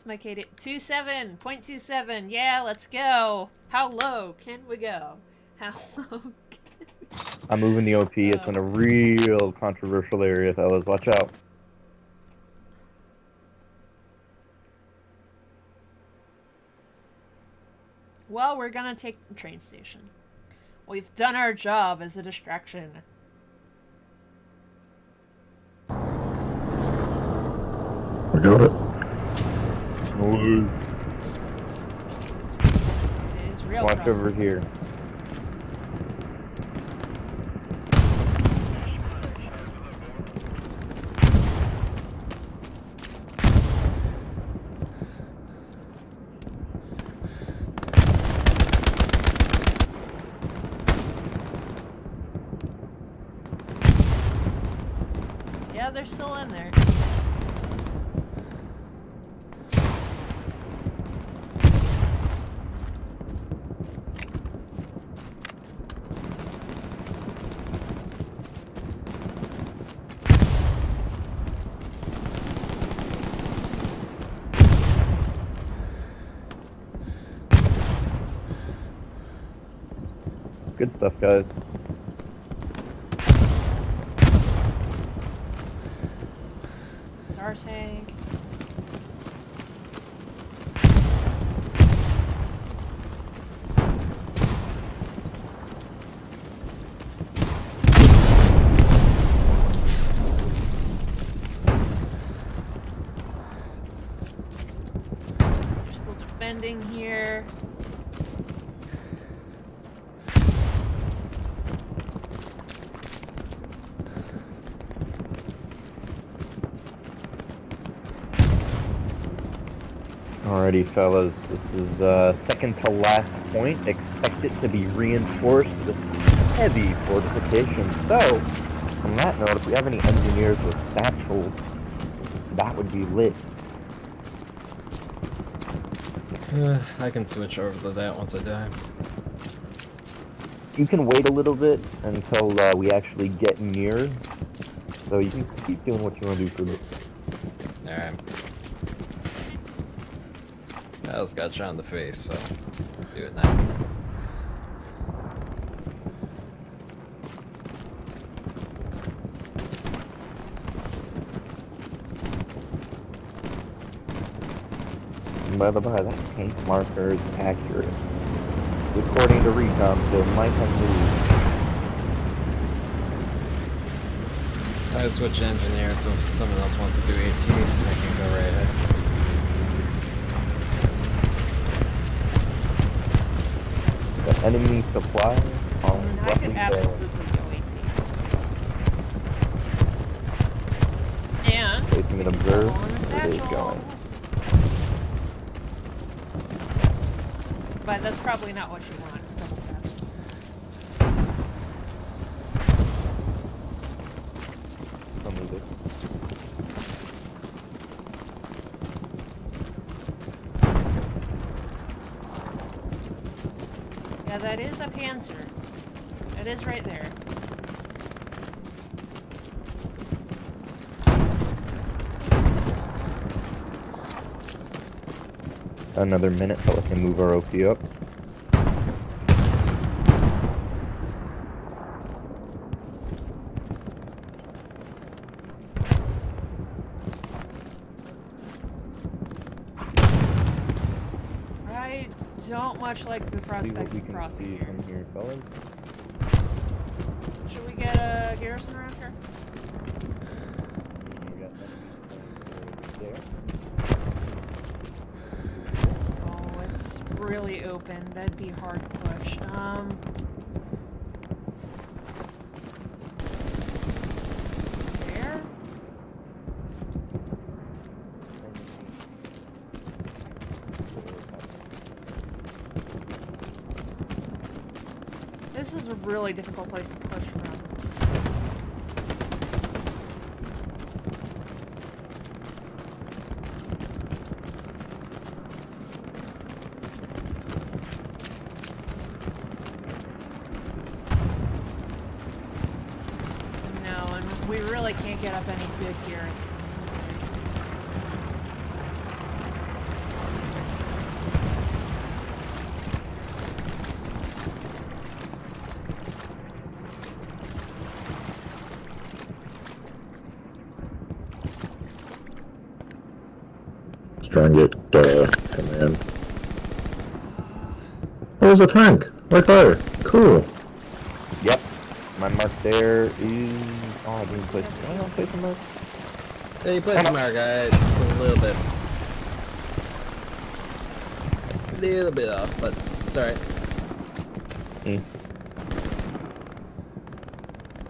My KD 27.27. Yeah, let's go. How low can we go? How low? I'm moving the OP. It's in a real controversial area, fellas. Watch out. Well, we're gonna take the train station. We've done our job as a distraction. We got it. Watch over here. Yeah, they're still in there. Good stuff, guys. It's our tank. ending here. Alrighty, fellas, this is second to last point. Expect it to be reinforced with heavy fortification. So, on that note, if we have any engineers with satchels, that would be lit. I can switch over to that once I die. You can wait a little bit until we actually get near. So you can keep doing what you want to do for this. Alright. I just got shot in the face, so do it now. And by the way, that paint marker is accurate. According to recon, so might have to leave. I switch to engineer, so if someone else wants to do AT, I can go right ahead. Enemy supply on and placing an observe where they're going. But that's probably not what you want. Double satchels. Yeah, that is a Panzer. It is right there. Another minute till I can move our OP up. Much like the prospect of crossing here. Should we get a garrison around here? Oh, it's really open. That'd be hard to push. This is a really difficult place to push from. No, and we really can't get up any big garrisons. Try and get command. Oh, there's a tank right there. Cool. Yep. My mark there is. Oh, I didn't place. I don't place the mark. Yeah, you place the mark. It's a little bit. A little bit off, but it's alright.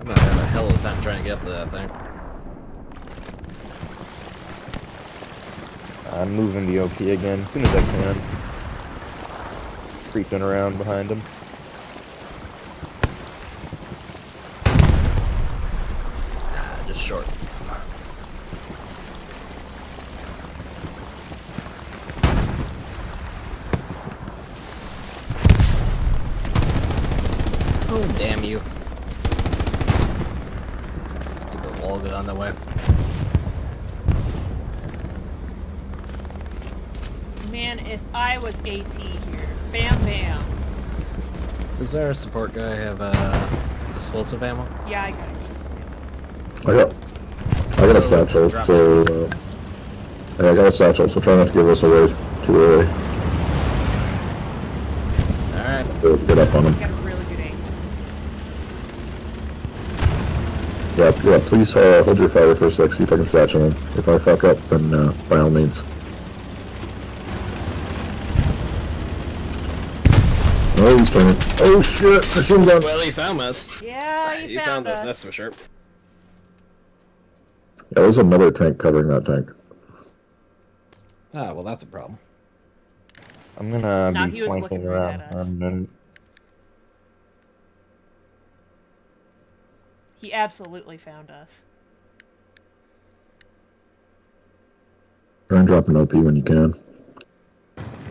I'm not having a hell of a time trying to get up to that thing. I'm moving the OP again as soon as I can. Creeping around behind him. Just short. Oh, damn you. Stupid wall gun on the way. Man, if I was AT here, bam, bam. Does our support guy have explosive ammo? Yeah, I got explosive ammo. I got a satchel, so I got a satchel, so try not to give this away too early. Alright. Get up on him. Got a really good angle. Yeah, please hold your fire for a sec, see if I can satchel him. If I fuck up, then by all means. Oh, he's coming. Oh shit, I shouldn't have. Well, he found us. Yeah, he found us. That's for sure. Yeah, there's another tank covering that tank. Ah, well, that's a problem. I'm gonna be flanking around. He absolutely found us. Try and drop an OP when you can.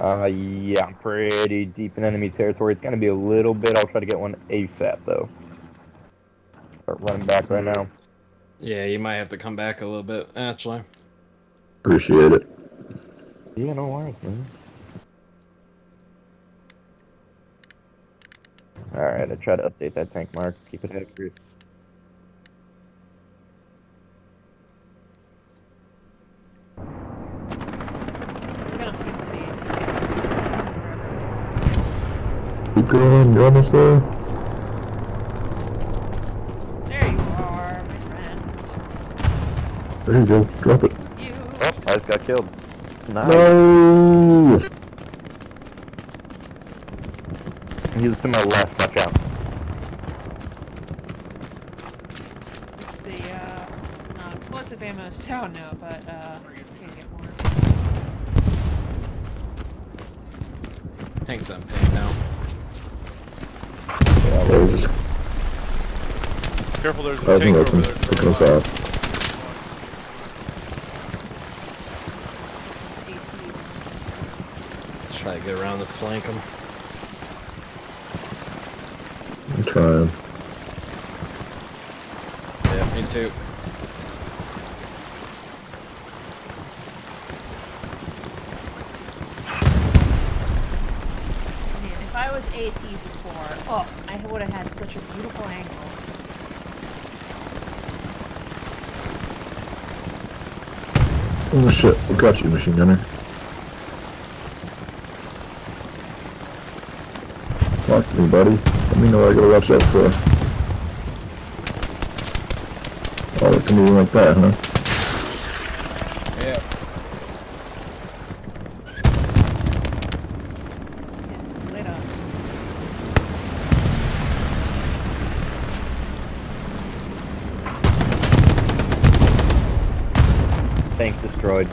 Yeah, I'm pretty deep in enemy territory. It's gonna be a little bit. I'll try to get one ASAP though. Start running back right now. Yeah, you might have to come back a little bit, actually. Appreciate it. Yeah, no worries, man. Alright, I try to update that tank mark. Keep it accurate. Keep going, you're almost there. There you are, my friend. There you go, drop it. Oh, I just got killed. Nice. No! He's to my left, watch out. It's the, not explosive ammo is down now, but, can't get more. Tank's on ping now. Yeah, they're just... Careful, there's a tank over there. Picking us off. Try to get around and flank him. I'm trying. Yeah, me too. Man, if I was AT before, oh, I would have had such a beautiful angle. Oh shit, we got you, machine gunner. Talk to me, buddy. Let me know I gotta watch out for. Oh, it can be like that, huh? Yeah. It's lit up. Tank destroyed.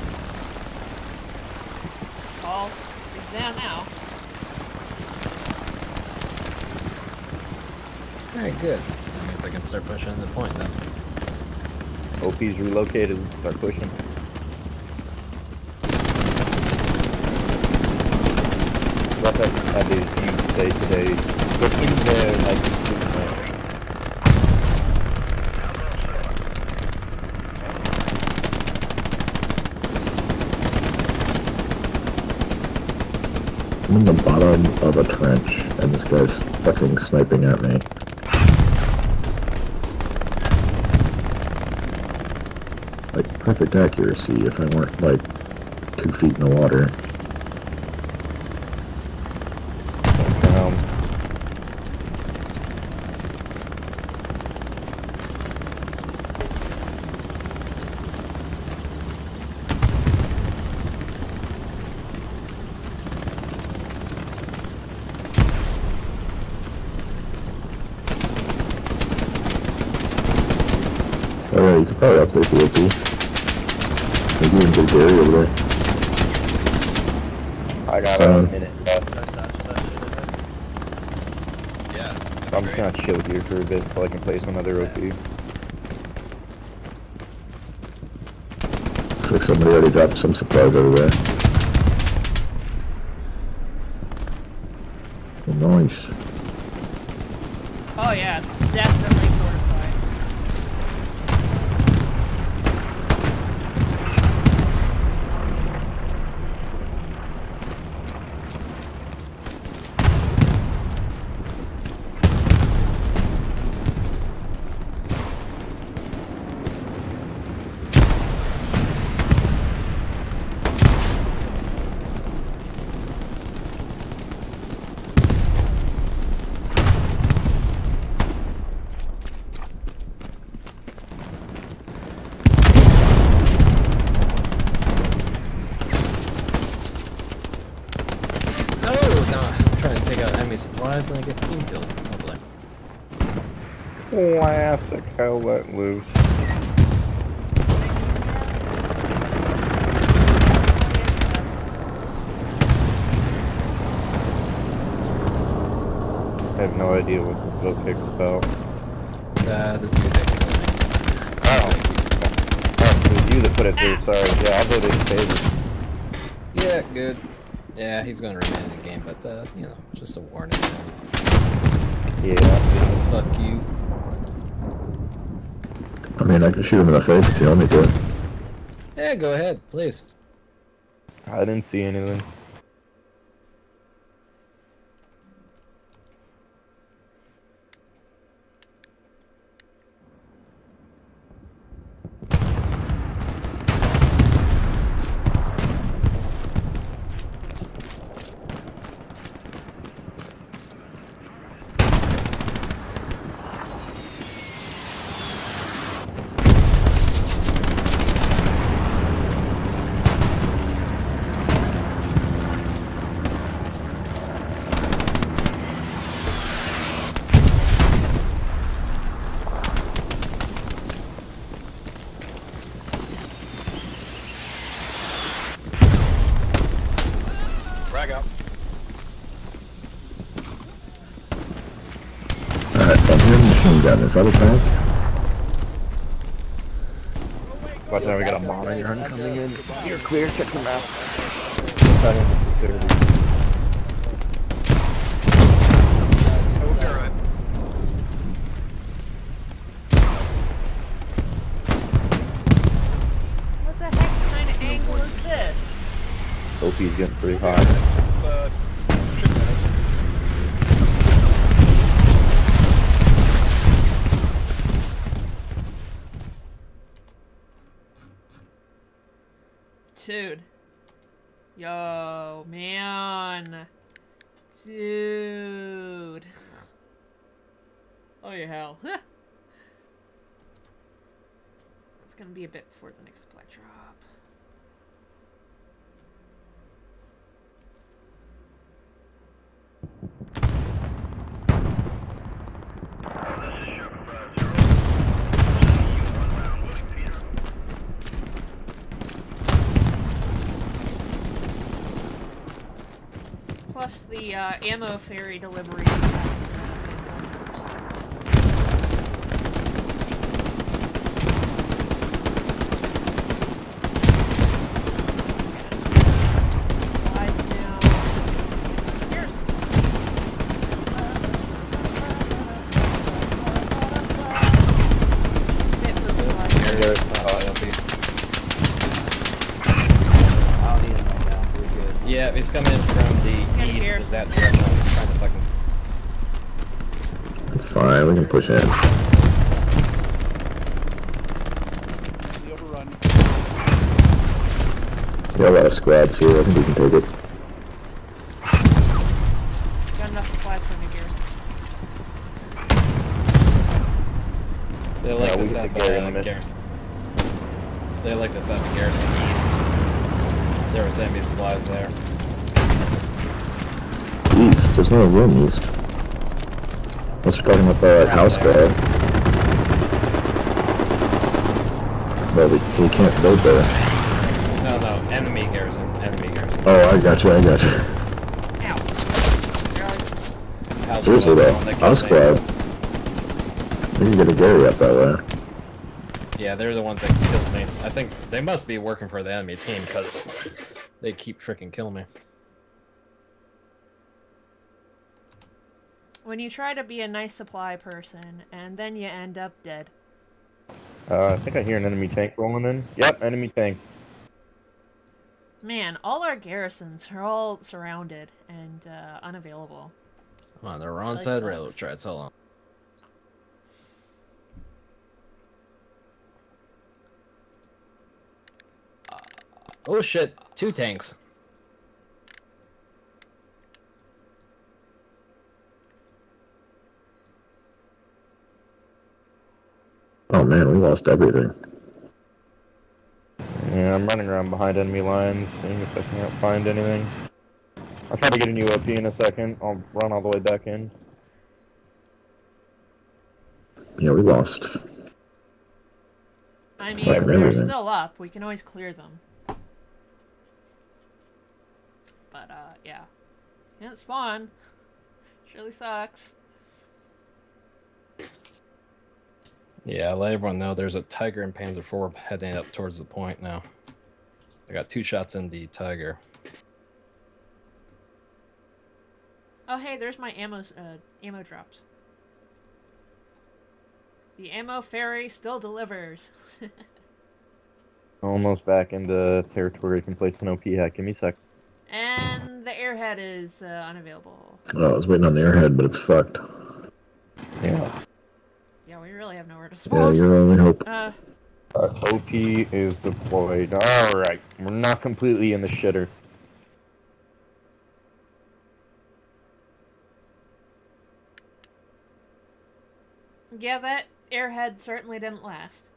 All is down now. Alright, good. I guess I can start pushing the point then. OP's relocated. Let's start pushing. What that had is you say today. Look in there like I'm in the bottom of a trench and this guy's fucking sniping at me. Like, perfect accuracy if I weren't, like, 2 feet in the water. Alright, you can probably update the OP. Maybe even big area over there. I got a minute left. Yeah. I'm just gonna chill here for a bit until I can place another OP. Looks like somebody already dropped some supplies over there. Oh, nice. Oh yeah, it's definitely fortified. place. Why isn't it a team build? Classic, how let loose. I have no idea what this little kick's about. The two thing. Oh, it was you that put it through, sorry. Yeah, I voted in favor. Yeah, good. Yeah, he's gonna remain in the game, but, you know, just a warning. Yeah. So, fuck you. I mean, I can shoot him in the face if you want me to. Yeah, go ahead, please. I didn't see anything. This other tank. Watch out, we got a bomb in here. Coming in. You're clear, check them out. What the heck kind of angle is this? Hope he's getting pretty hot. Dude. Yo, man. Dude. Oh, yeah, hell. It's gonna be a bit before the next black drop. Plus the ammo ferry delivery. Yeah, it's coming in from the east. Is that direction? I'm just trying to fucking. It's fine. We can push in. Yeah, I got a squad here. I think we can take it. Got enough supplies for new garrison. They like this out by garrison. They like this out by garrison east. There was enemy supplies there. East? There's no room east. Unless we're talking about the house guard. But we can't build there. No, no. Enemy garrison. Enemy garrison. Oh, I got you. I got you. Ow. Seriously though, house guard. We can get a Gary up that way. Yeah, they're the ones that killed me. I think they must be working for the enemy team because they keep freaking killing me. When you try to be a nice supply person and then you end up dead. I think I hear an enemy tank rolling in. Yep, enemy tank. Man, all our garrisons are all surrounded and unavailable. Come on, they're wrong side railroad tracks. Hold on. Oh shit, two tanks. Oh man, we lost everything. Yeah, I'm running around behind enemy lines, seeing if I can't find anything. I'll try to get a new UOP in a second. I'll run all the way back in. Yeah, we lost. I mean, like they're still up. We can always clear them. But, yeah. Can't spawn. Surely sucks. Yeah, let everyone know there's a Tiger and Panzer IV heading up towards the point now. I got 2 shots in the Tiger. Oh, hey, there's my ammo drops. The ammo ferry still delivers. Almost back into territory. Can place an OP hat. Give me a sec. And the airhead is unavailable. Oh, I was waiting on the airhead, but it's fucked. Yeah. Yeah, we really have nowhere to spawn. Yeah, you're only hope. OP is deployed. Alright, we're not completely in the shitter. Yeah, that airhead certainly didn't last.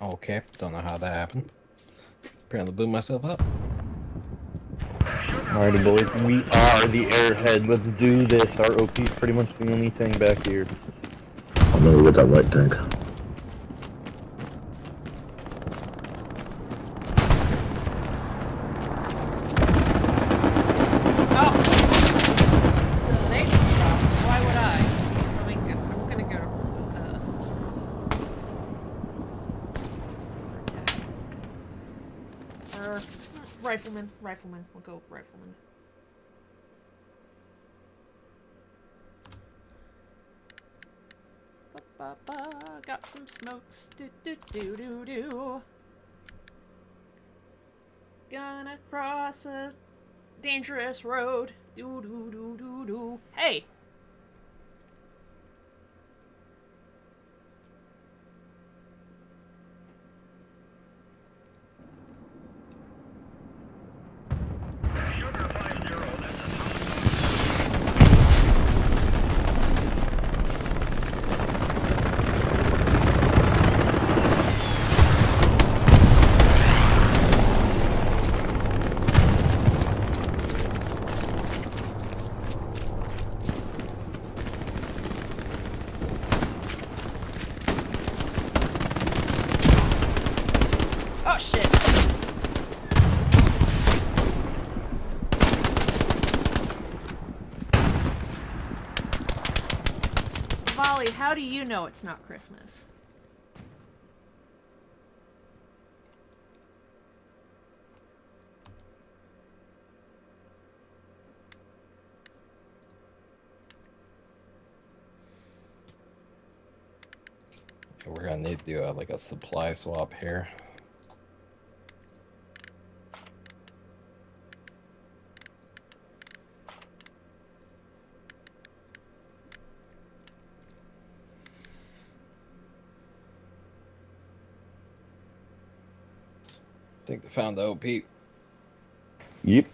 Okay, don't know how that happened. Apparently blew myself up. Alrighty boys, we are the airhead. Let's do this. Our OP's pretty much the only thing back here. I'm gonna get that light tank. Rifleman. We'll go rifleman. Ba, ba, ba. Got some smokes. Do, do, do, do, do. Gonna cross a dangerous road. Do, do, do, do, do. Hey! How do you know it's not Christmas? We're gonna need to do like a supply swap here. I think they found the OP. Yep.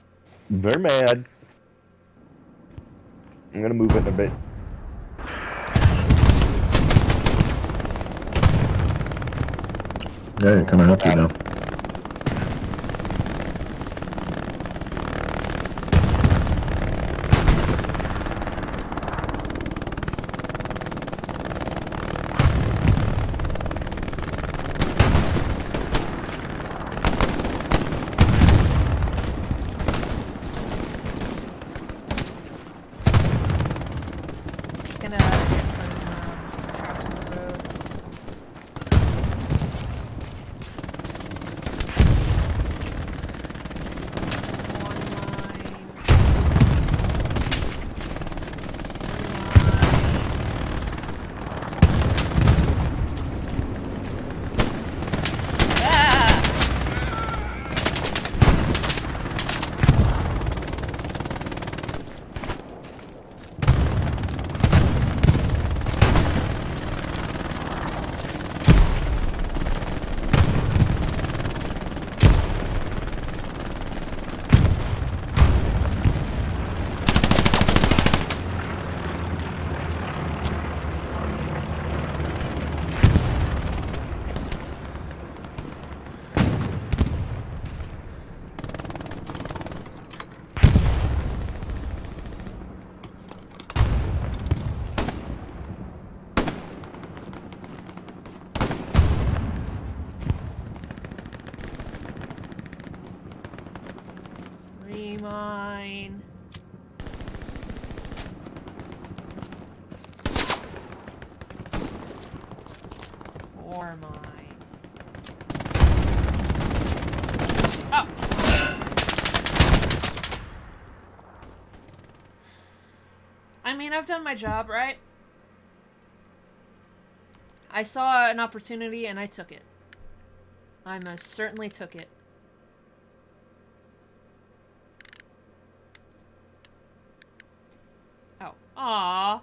They're mad. I'm gonna move it a bit. Yeah, you're coming up here now. Mine. Or mine. Oh! I mean, I've done my job, right? I saw an opportunity and I took it. I most certainly took it. Aww.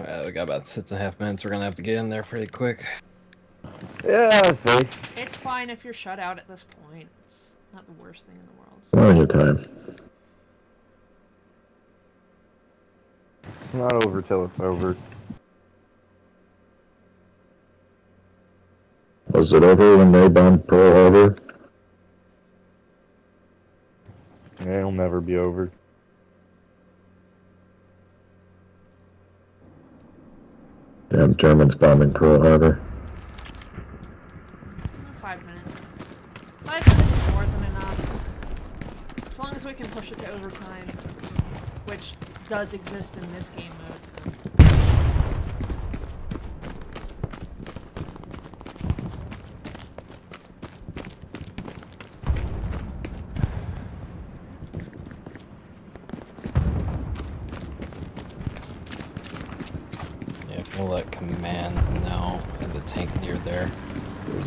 Well, we got about 6.5 minutes. We're gonna have to get in there pretty quick. Yeah, I think. It's fine if you're shut out at this point. It's not the worst thing in the world. So. Oh, your time. It's not over till it's over. Was it over when they bombed Pearl Harbor? It'll never be over. Damn Germans bombing Pearl Harbor. 5 minutes. 5 minutes is more than enough. As long as we can push it to overtime, which does exist in this game mode, so...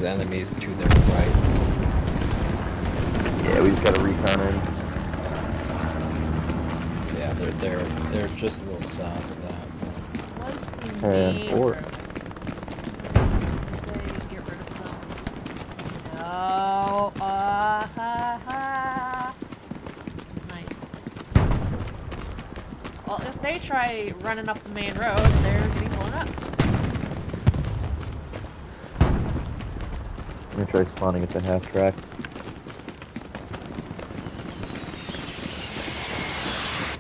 enemies to their right. Yeah, we just gotta recon in. Yeah, they're just a little south of that. So. What's the name? Or did they get rid of them? No. Nice. Well, if they try running up the main road, they're getting blown up. I'm gonna try spawning at the half track.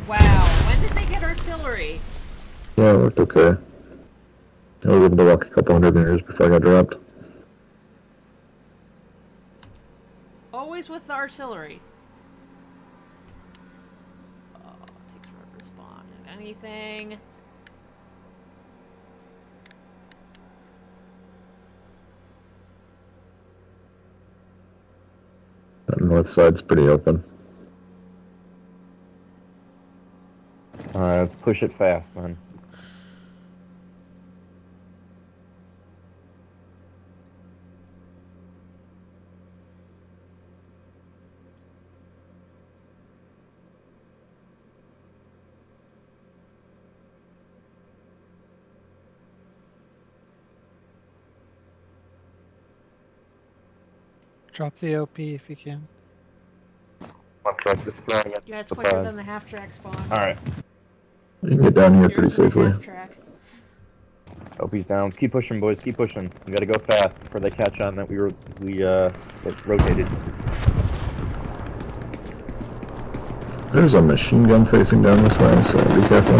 Wow, when did they get artillery? Yeah, it looked okay. I was able to walk a couple 100 meters before I got dropped. Always with the artillery. Oh, it takes forever to spawn in anything. That north side's pretty open. Alright, let's push it fast then. Drop the OP if you can. One truck is flying at yeah, it's quicker than the half track spawn. Alright. You can get down here pretty safely. Opie's down. Keep pushing, boys. Keep pushing. We gotta go fast before they catch on that we rotated. There's a machine gun facing down this way, so be careful.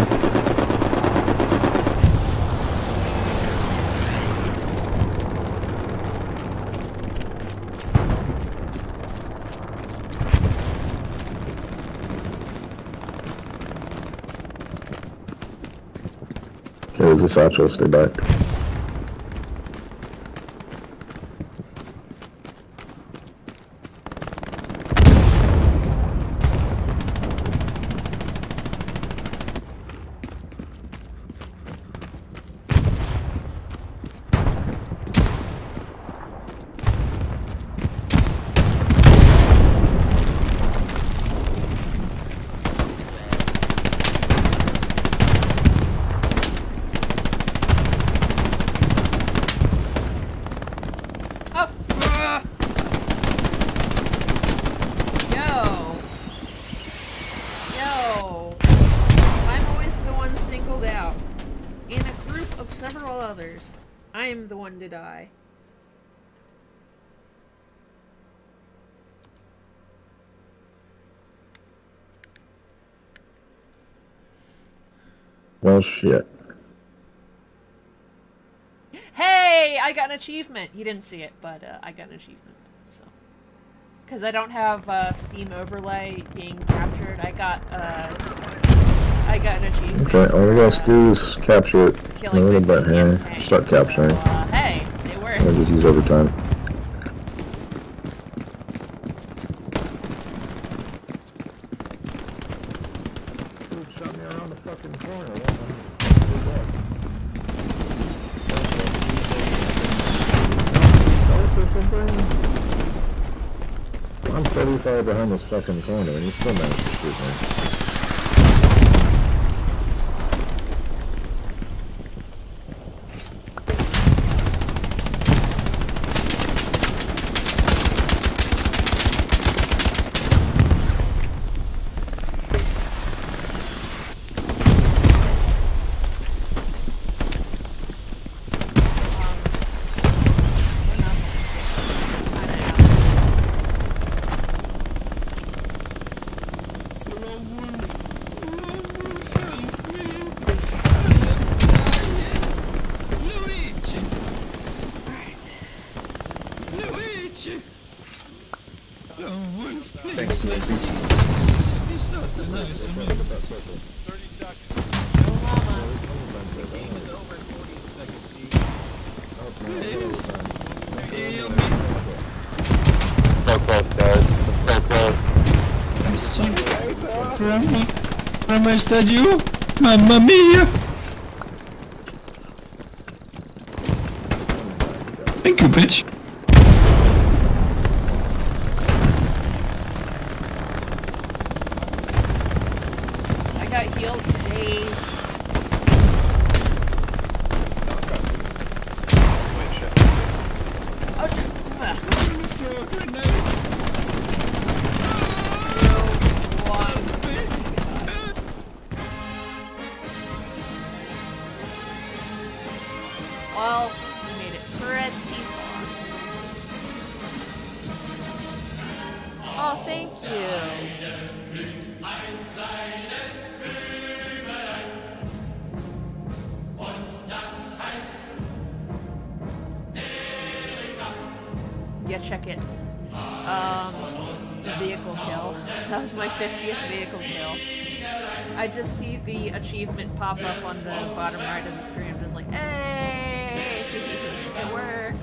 Okay, there's a satchel, stay back. I am the one to die. Well, shit. Hey, I got an achievement. You didn't see it, but I got an achievement. So, because I don't have Steam overlay being captured, I got an achievement. Okay, all we gotta do is capture it. A little bit here. Start capturing. So, hey, it worked. I'll just use overtime. Shot me around the fucking corner. I'm 35 behind this fucking corner, and you still managed to shoot me. From my stadio, mamma mia! Thank you, bitch! I got healed for days. Well, we made it pretty far. Oh, thank you. Yeah, check it. Vehicle kill. That was my 50th vehicle kill. I just see the achievement pop up on the bottom right of the screen. I'm just like, hey! It works.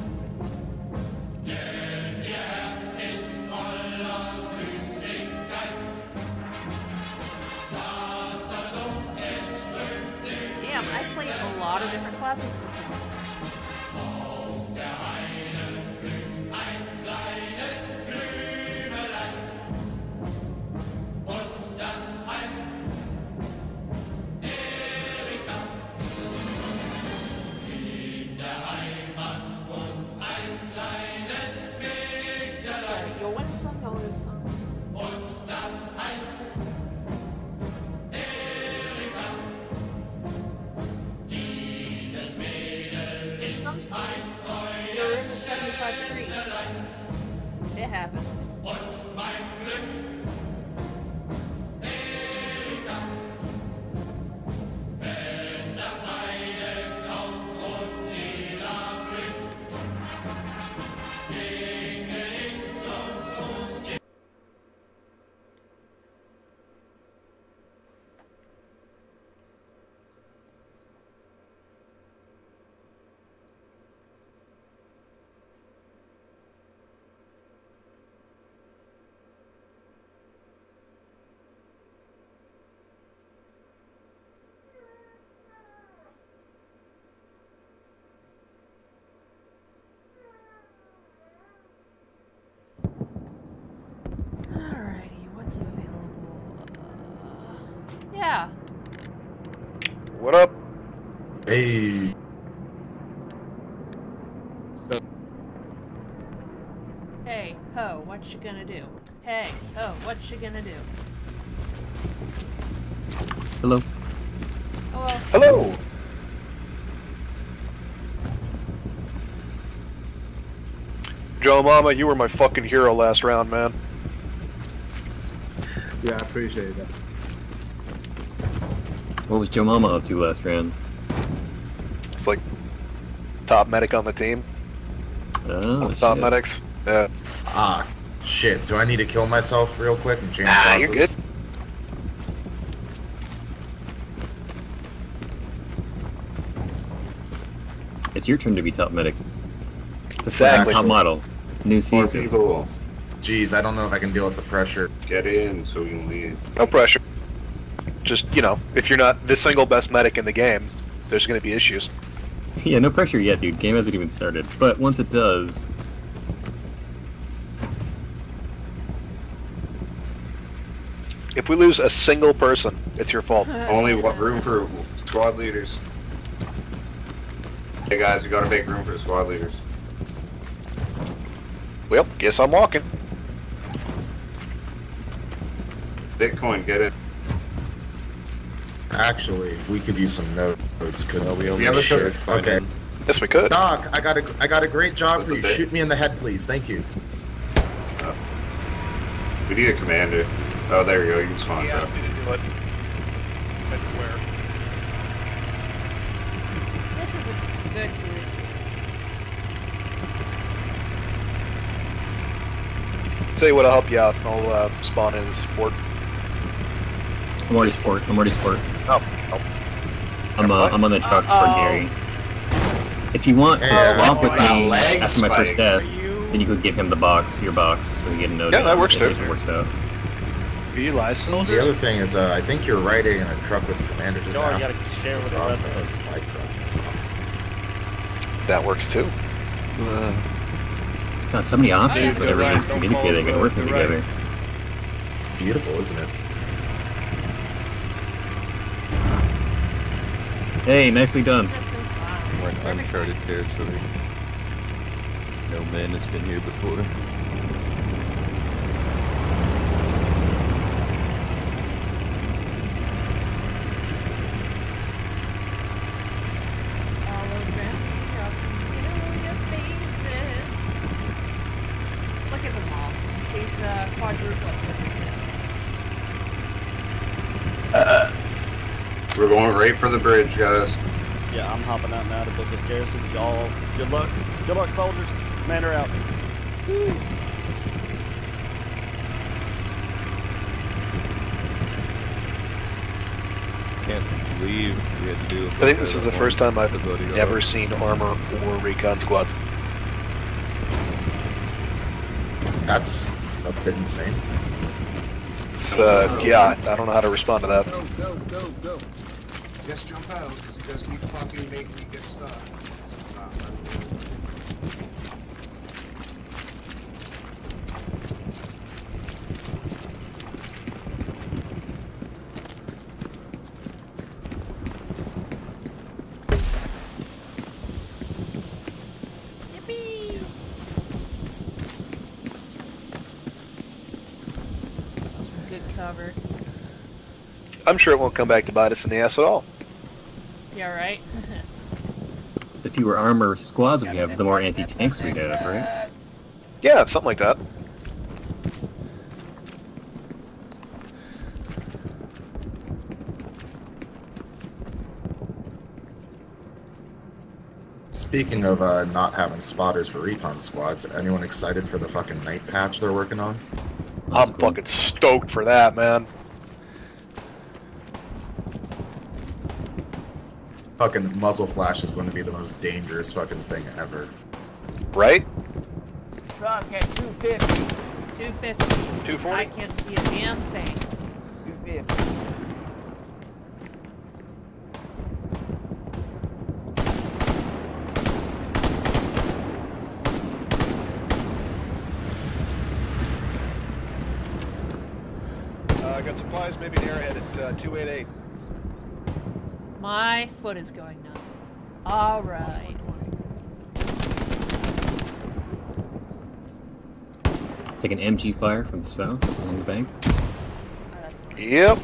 Damn, I played a lot of different classes this morning. Made Yeah. What up? Hey. Hey, ho, what you gonna do? Hey, ho, what you gonna do? Hello. Hello. Hello. Joe Mama, you were my fucking hero last round, man. Yeah, I appreciate that. What was Joe Mama up to last round? It's like top medic on the team. Oh, top medics. Yeah. Ah, shit. Do I need to kill myself real quick and change classes? You're good. It's your turn to be top medic. Exactly. Top model. New season. People. Jeez, I don't know if I can deal with the pressure. Get in so we can leave. No pressure. Just, you know, if you're not the single best medic in the game, there's going to be issues. Yeah, no pressure yet, dude. Game hasn't even started. But once it does... If we lose a single person, it's your fault. Only room for squad leaders. Hey guys, we gotta make room for the squad leaders. Well, guess I'm walking. Bitcoin, get it. Actually, we could use some notes. Couldn't we? We should. Okay. Yes, we could. Doc, I got a great job for you. Shoot me in the head, please. Thank you. We need a commander. Oh, there you go. You can spawn out. I swear. This is a good group. Tell you what, I'll help you out. I'll spawn in support. I'm already sport. Oh. I'm on the truck for Gary. If you want to swap with me after my first death, then you could give him the box, your box, so you get a note. Yeah, that works too. It works out. Are you licensed? The other thing is, I think you're riding in a truck with the commander. Just ask. Share with the rest of us. That works too. Got so many options, but everyone's communicating and working together. Right. Beautiful, isn't it? Hey, nicely done. We're in uncharted territory. No man has been here before. We're going right for the bridge, guys. Yeah, I'm hopping out now to book this garrison. Y'all, good luck. Good luck, soldiers. Commander out. Woo. Can't believe we had to do. I think this is the first time I've ever seen armor or recon squads. That's a bit insane. Yeah, I don't know how to respond to that. Go. Just jump out, because it doesn't fucking make me get stuck. I'm sure it won't come back to bite us in the ass at all. Yeah, right? The fewer armor squads we have, the more anti-tanks we get, right? Yeah, something like that. Speaking of not having spotters for recon squads, anyone excited for the fucking night patch they're working on? I'm fucking stoked for that, man. Fucking muzzle flash is going to be the most dangerous fucking thing ever. Right? Truck at 250. 250. 240? I can't see a damn thing. 250. I got supplies, maybe an airhead at 288. My foot is going numb. All right. Take an MG fire from the south along the bank. Oh, that's nice. Yep.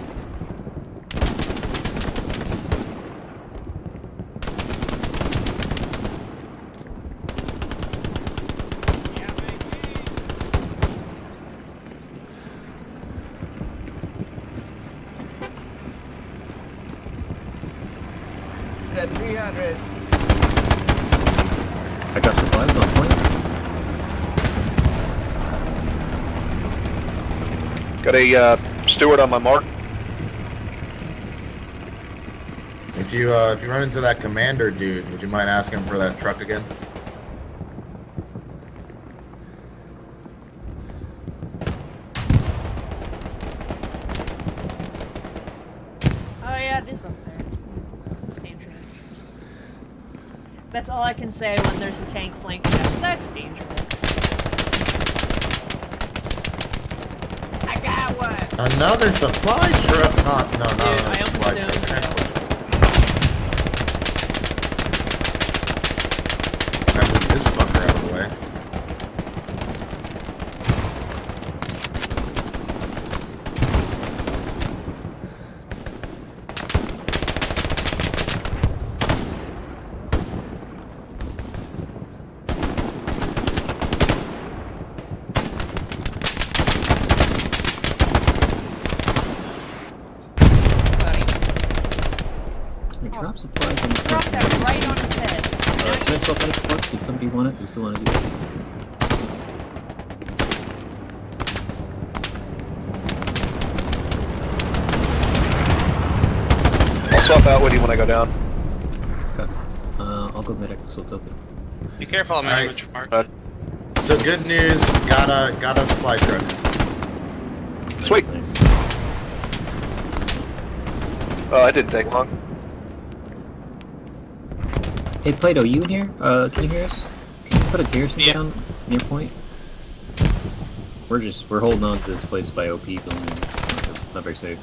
Got a Steward on my mark. If you run into that commander dude, would you mind asking for that truck again? Oh yeah, it is up there. It's dangerous. That's all I can say when there's a tank flanking us. That's dangerous. Another supply truck? No, supply truck. I moved this fucker out of the way down. Okay. I'll go medic, so it's open. Be careful, I'm out of mark. So good news, got a supply truck. Sweet. Nice. Oh, it didn't take long. Hey Plato, you in here? Can you hear us? Can you put a garrison down near point? We're holding on to this place by OP buildings. It's not very safe.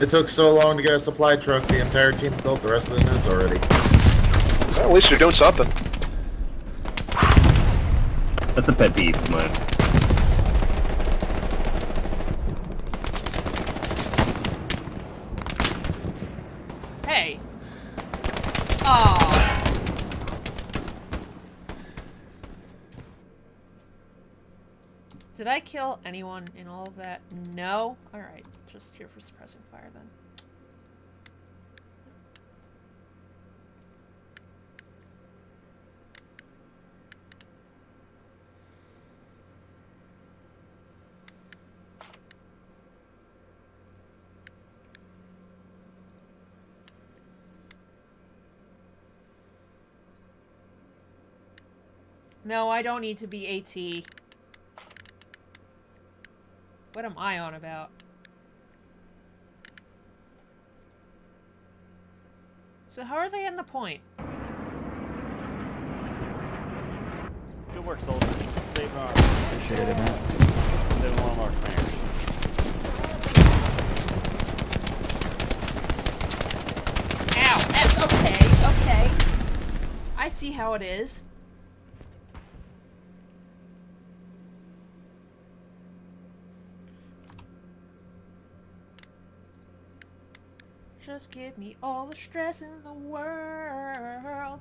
It took so long to get a supply truck, the entire team built the rest of the nodes already. Well, at least you're doing something. That's a pet peeve of mine. Hey. Aww. Did I kill anyone in all of that? No? Alright. Just here for suppressing fire, then. No, I don't need to be AT. What am I on about? So how are they in the point? Good work, soldier. Save our... Appreciate it, man. Save one of our commanders. Okay, okay. I see how it is. Just give me all the stress in the world.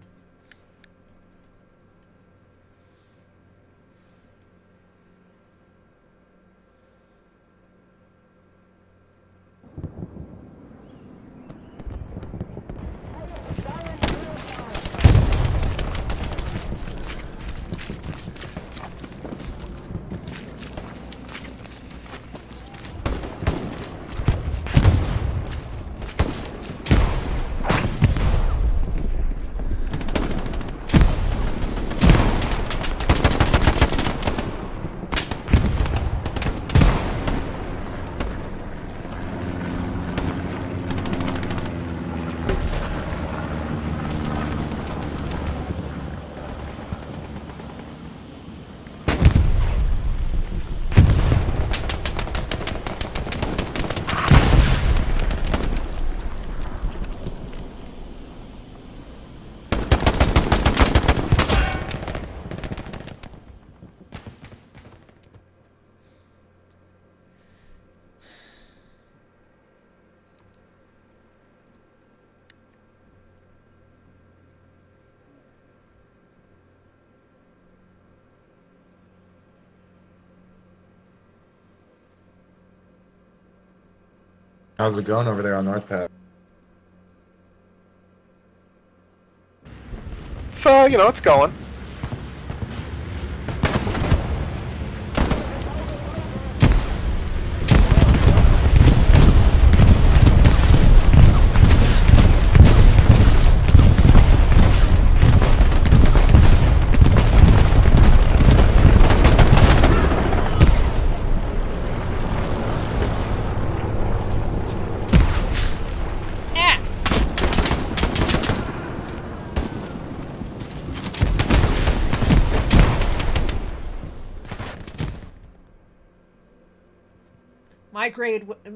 How's it going over there on North Path? So, you know, it's going.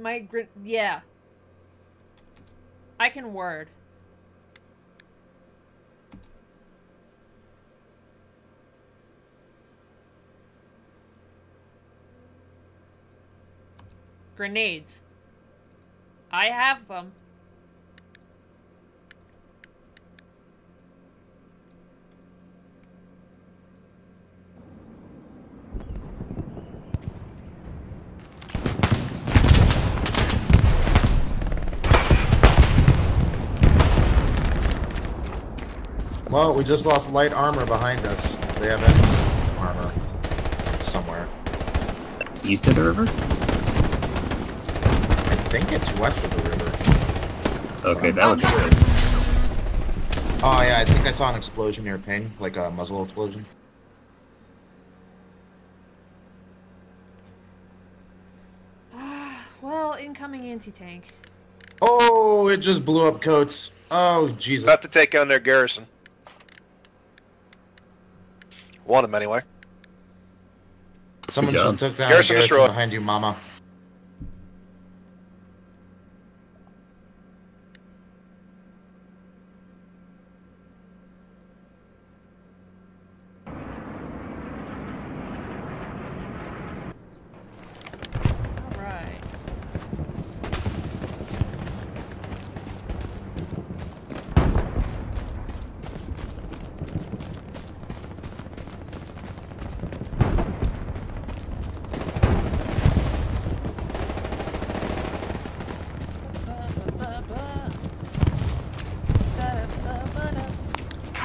My grade, yeah. I can word. Grenades. I have them. Well, we just lost light armor behind us. They have armor somewhere. East of the river? I think it's west of the river. Okay, that looks good. Oh yeah, I think I saw an explosion near Ping, like a muzzle explosion. Well, incoming anti-tank. Oh, it just blew up Coates. Oh, Jesus. About to take on their garrison. Want him anyway. Someone just took down Garrison, behind you, mama.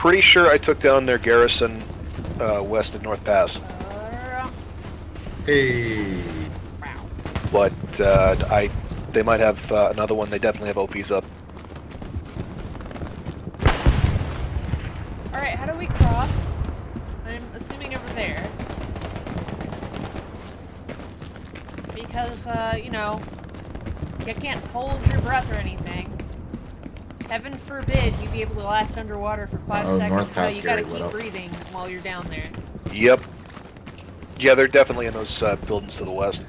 Pretty sure I took down their garrison west of North Pass. Hey. Wow. But they might have another one. They definitely have OPs up. All right, how do we cross? I'm assuming over there because you know, you can't hold your breath or anything. Heaven forbid you be able to last underwater for 5 seconds, so you gotta keep breathing while you're down there. Yep. Yeah, they're definitely in those buildings to the west.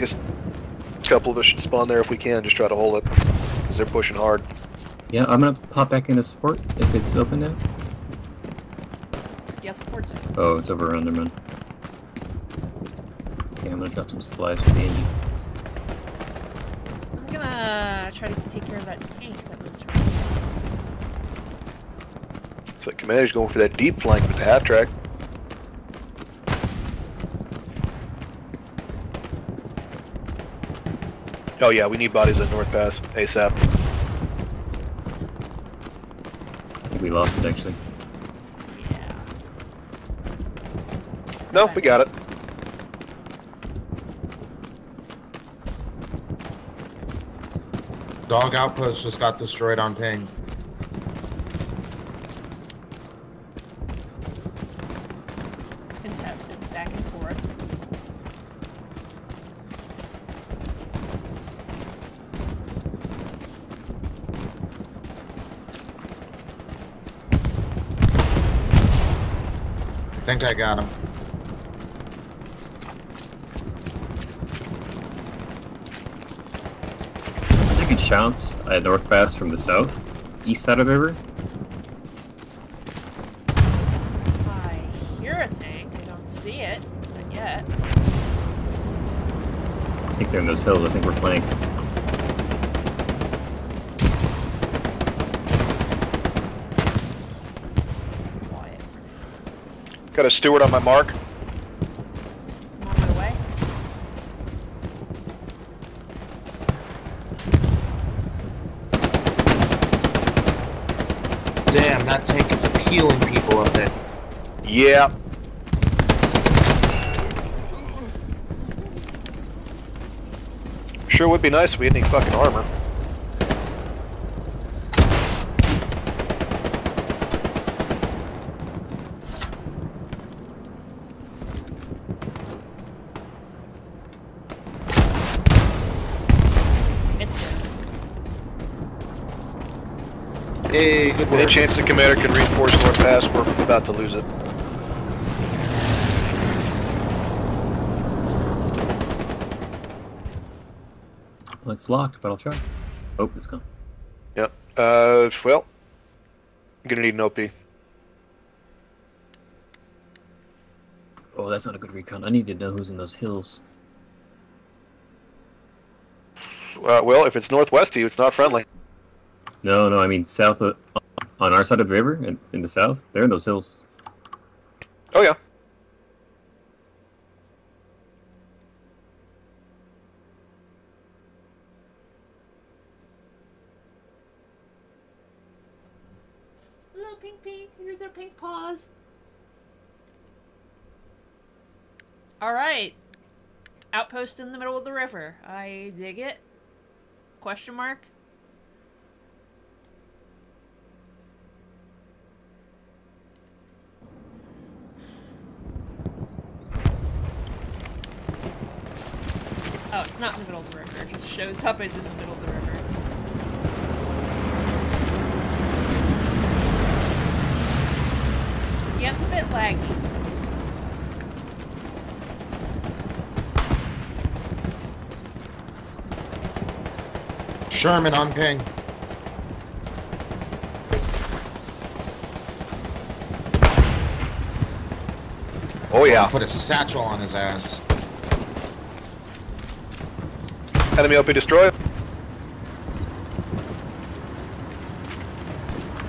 guess a couple of us should spawn there if we can. Just try to hold it, because they're pushing hard. Yeah, I'm gonna pop back into support if it's open now. Yeah, support's open. Oh, it's over around there, man. Okay, I'm gonna drop some supplies for the Indies. I'm gonna try to take care of that tank that lives right now. So the commander's going for that deep flank with the half track. Oh yeah, we need bodies at North Pass ASAP. I think we lost it actually. Yeah. No, we got it. Dog outpost just got destroyed on ping. Contested back and forth. I think I got him. I'm taking shots at North Pass from the south, east side of the river. I hear a tank. I don't see it, not yet. I think they're in those hills. I think we're flanked. Got a Steward on my mark. I'm on my way. Damn, that tank is peeling people up there. Yeah. Sure would be nice if we had any fucking armor. Hey, good work. Any chance the commander can reinforce North Pass? We're about to lose it. Well, it's locked, but I'll try. Oh, it's gone. Yep. Well, I'm gonna need an OP. Oh, that's not a good recon. I need to know who's in those hills. Well, if it's northwest of you, it's not friendly. No, I mean south of, on our side of the river, and in the south, they're in those hills. Oh yeah. Little pink, here's their pink paws. All right, outpost in the middle of the river. I dig it. Question mark. Oh, it's not in the middle of the river. It just shows up as in the middle of the river. Yeah, it's a bit laggy. Sherman on ping. Oh yeah. Put a satchel on his ass. Enemy OP destroyed.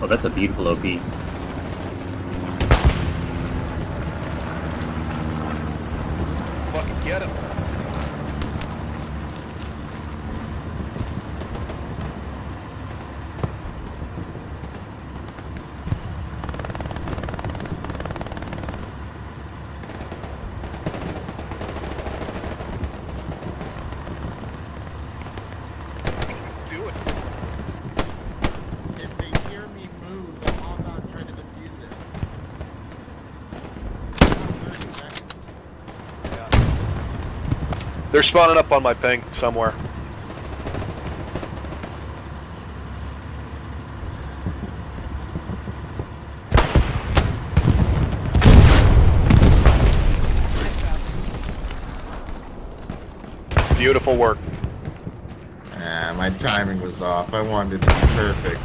Oh, that's a beautiful OP. Fucking get him. They're spawning up on my ping somewhere. Beautiful work. Ah, my timing was off. I wanted it to be perfect.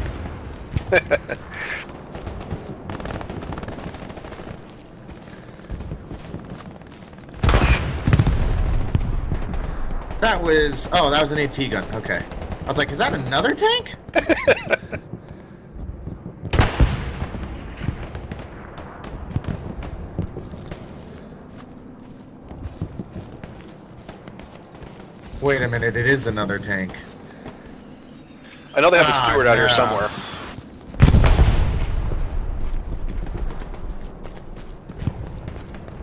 That was... oh, that was an AT gun. Okay. I was like, is that another tank? Wait a minute, it is another tank. I know they have a steward out here somewhere.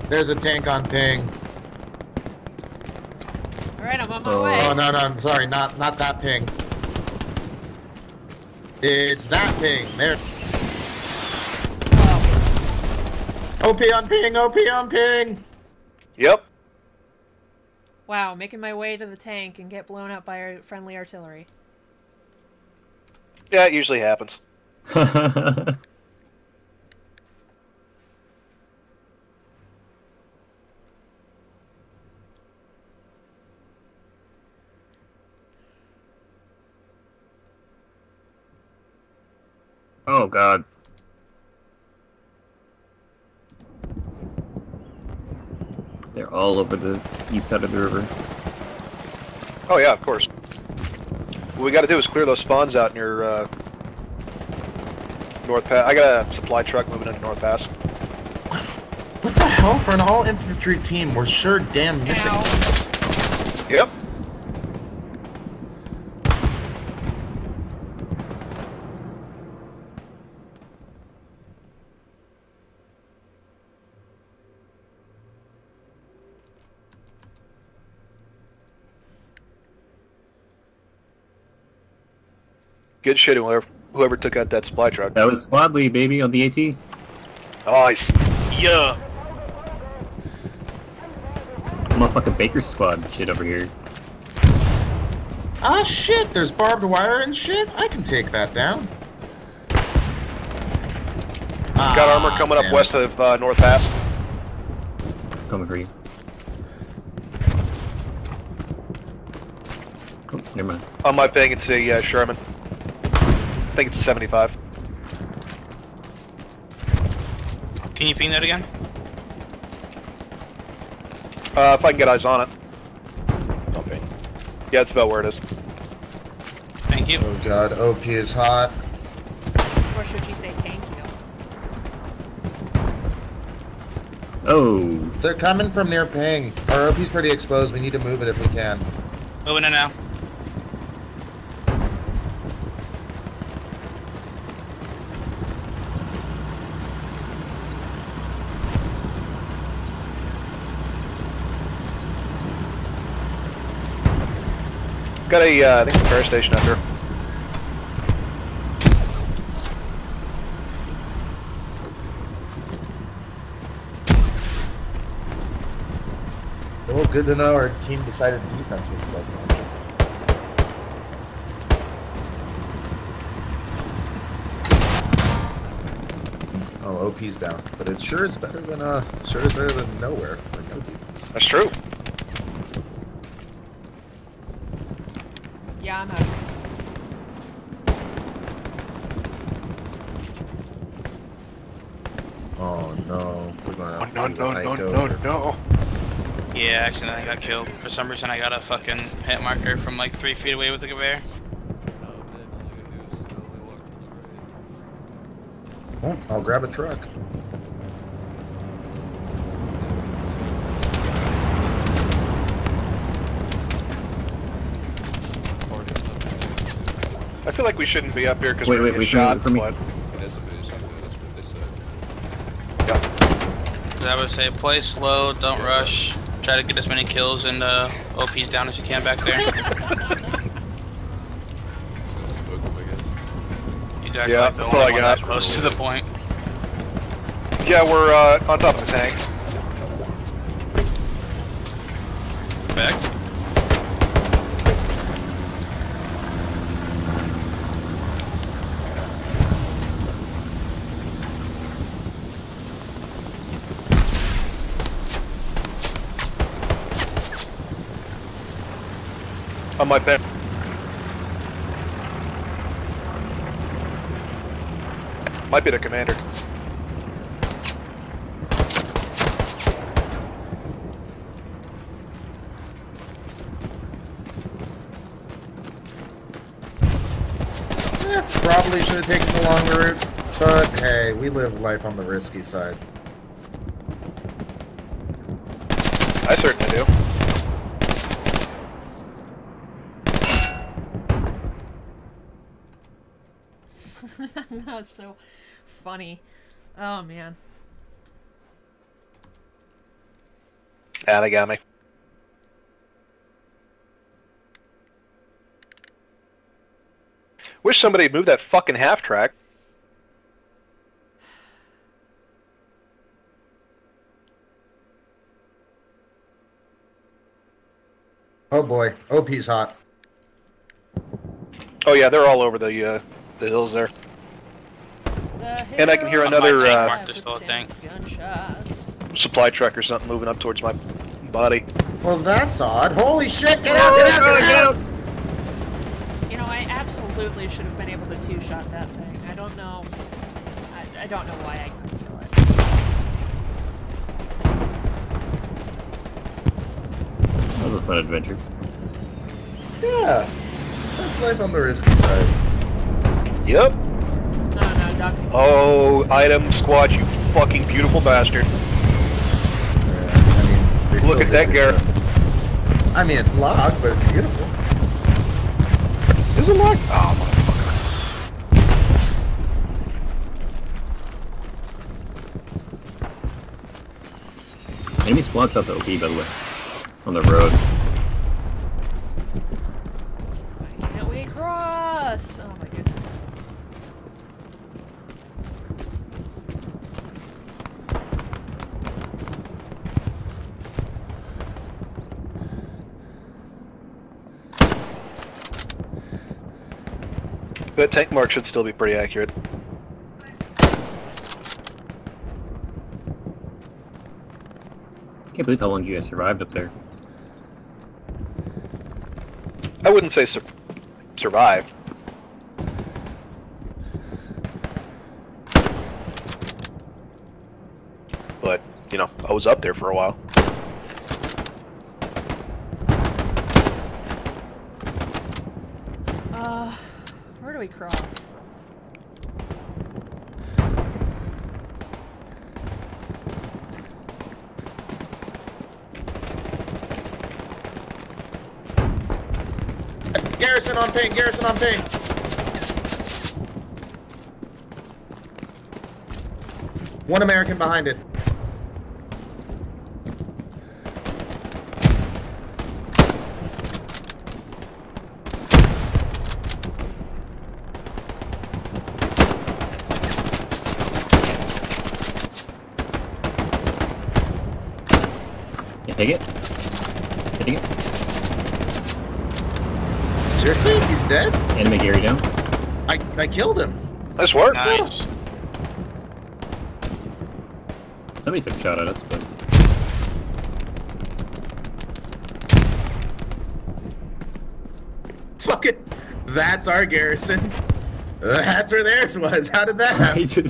There's a tank on ping. Alright, I'm on my way. Oh, no, no, I'm sorry, not that ping. It's that ping, there. Wow. OP on ping, OP on ping! Yep. Wow, making my way to the tank and get blown up by our friendly artillery. Yeah, it usually happens. Oh, God. They're all over the east side of the river. Oh, yeah, of course. What we gotta do is clear those spawns out near, North Pass. I got a supply truck moving into North Pass. What the hell? For an all-infantry team, we're sure damn missing this. Yep. Good shit, whoever took out that supply truck. That was Squadly, baby, on the AT. Nice. Yeah. I'm a fucking Baker Squad shit over here. Ah, shit, there's barbed wire and shit. I can take that down. Got armor coming up west of North Pass. Coming for you. Oh, never mind. On my ping, it's a Sherman. I think it's 75. Can you ping that again? If I can get eyes on it. Okay. Yeah, it's about where it is. Thank you. Oh god, OP is hot. Or should you say tank, you know? Oh. They're coming from near ping. Our OP's pretty exposed, we need to move it if we can. Moving it now. Got a, I think, repair station up here. Well, good to know our team decided defense was the best one. Oh, OP's down, but it sure is better than nowhere. Like, no defense. That's true. Yeah, I'm out. Oh no, we're gonna have no. Yeah, actually I got killed. For some reason I got a fucking hit marker from like 3 feet away with the conveyor. Oh, I'll grab a truck. I feel like we shouldn't be up here because we're getting shot. For me. I would say play slow, don't rush. Try to get as many kills and OPs down as you can back there. Yeah, that's all I got. Close to the point. Yeah, we're on top of the tank. Back. On my bed. Might be the commander. Probably should have taken the longer route, but hey, we live life on the risky side. I certainly do. That was so funny. Oh, man. Yeah, they got me. Wish somebody moved that fucking half-track. Oh, boy. OP's hot. Oh, yeah, they're all over the hills there. And I can hear another supply truck or something moving up towards my body. Well, that's odd. Holy shit, get out, get out, get out! You know, I absolutely should have been able to two-shot that thing. I don't know. I don't know why I couldn't kill it. That was a fun adventure. Yeah. That's life on the risky side. Yep. Oh, item squad, you fucking beautiful bastard. Yeah, I mean, look at that, Garrett. I mean, it's locked, but it's beautiful. Is it locked? Oh, motherfucker. Enemy squad's off the OP, by the way. On the road. Why can't we cross? Oh my goodness. That tank mark should still be pretty accurate. I can't believe how long you guys survived up there. I wouldn't say survived. But, you know, I was up there for a while. Cross. Garrison on ping, garrison on ping. One American behind it. Hitting it. Hitting it. Seriously? He's dead? Enemy Gary down. I killed him. Nice work. Nice. Somebody took a shot at us, but... Fuck it. That's our garrison. That's where theirs was. How did that happen?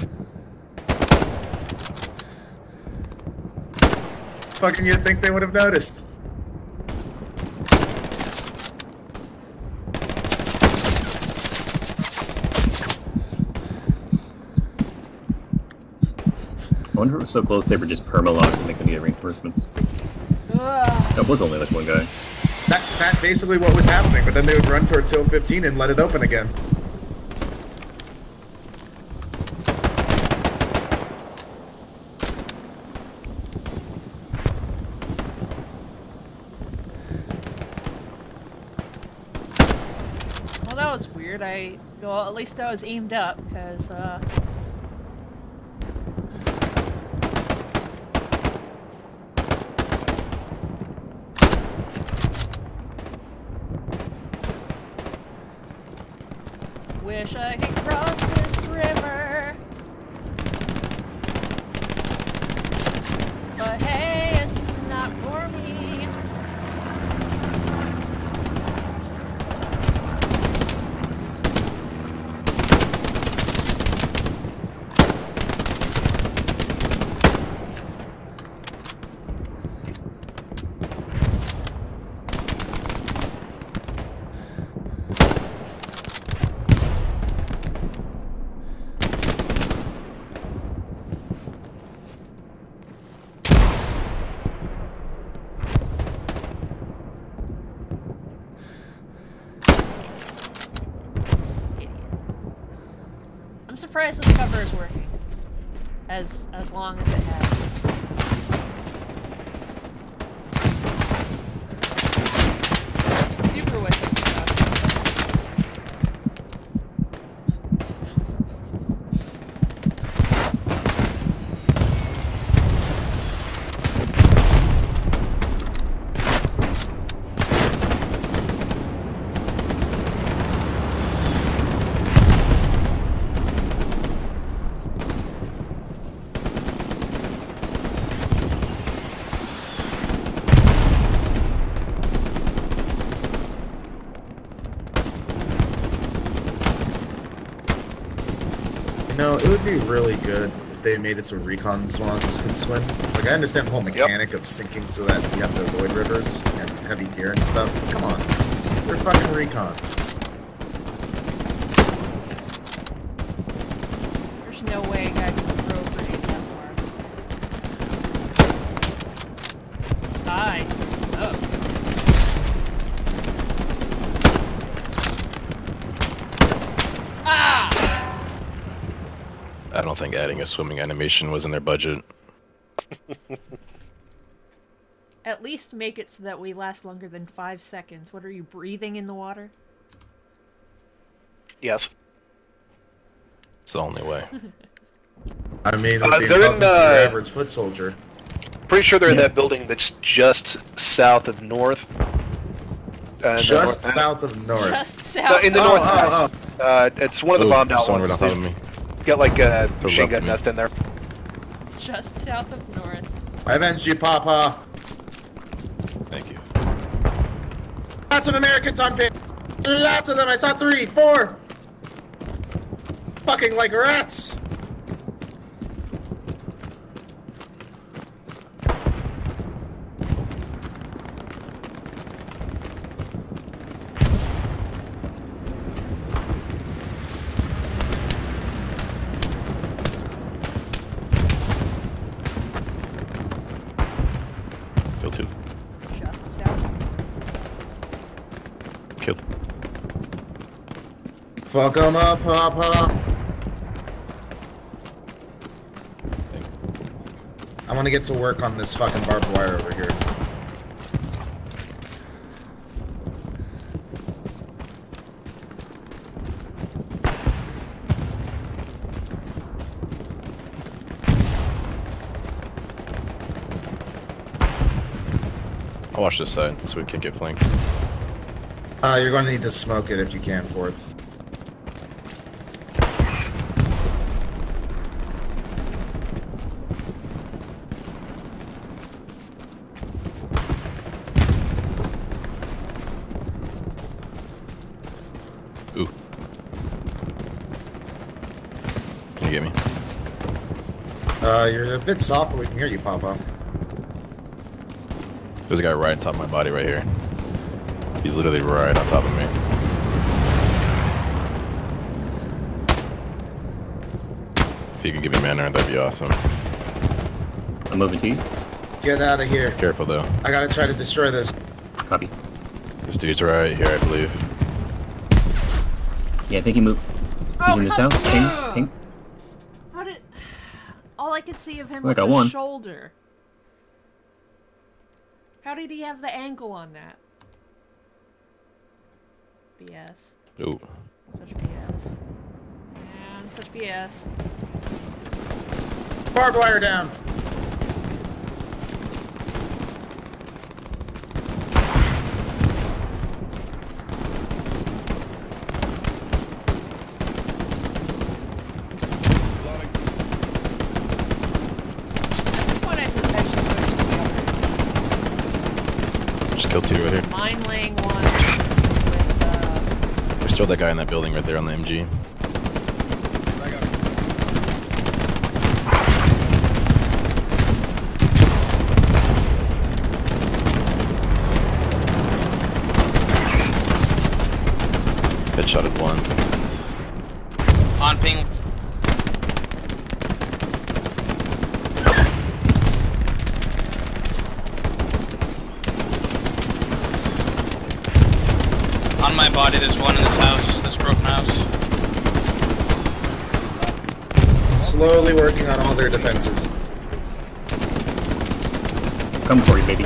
Fucking you'd think they would have noticed. I wonder if it was so close they were just permalocked and they couldn't get reinforcements. That was only like one guy. That's basically what was happening, but then they would run towards Hill 15 and let it open again. Well, at least I was aimed up, because, wish I could cross this river. But hey, it's not for me. surprised this cover is working. As long as it has. It would be really good if they made it so recon swans can swim. Like, I understand the whole mechanic of sinking so that you have to avoid rivers and heavy gear and stuff. But come on, they're fucking recon. There's no way guys can throw a grenade that far. Hi. I don't think adding a swimming animation was in their budget. At least make it so that we last longer than 5 seconds. What, are you breathing in the water? Yes. It's the only way. I mean, with the intelligence of your average foot soldier. Pretty sure they're in that building that's just south of north. Just south of north. It's one of the bomb down ones. Got like a machine gun nest in there. Just south of north. I avenge you, Papa. Thank you. Lots of Americans on pit. Lots of them. I saw 3, 4. Fucking like rats. Fuck 'em up, Papa. I want to get to work on this fucking barbed wire over here. I'll watch this side so we can get flanked. You're going to need to smoke it if you can, Forth. You're a bit soft, but we can hear you, Papa. There's a guy right on top of my body right here. He's literally right on top of me. If you can give me mana, that'd be awesome. I'm moving to you. Get out of here. Careful, though. I gotta try to destroy this. Copy. This dude's right here, I believe. Yeah, I think he moved. He's in this house. Ping. All I could see of him was his shoulder. How did he have the angle on that? BS. Ooh. Such BS. And such BS. Barbed wire down! There's still that guy in that building right there on the MG. Headshot at one. On ping. On my body, there's one in this house, this broken house. slowly working on all their defenses. Come for you, baby.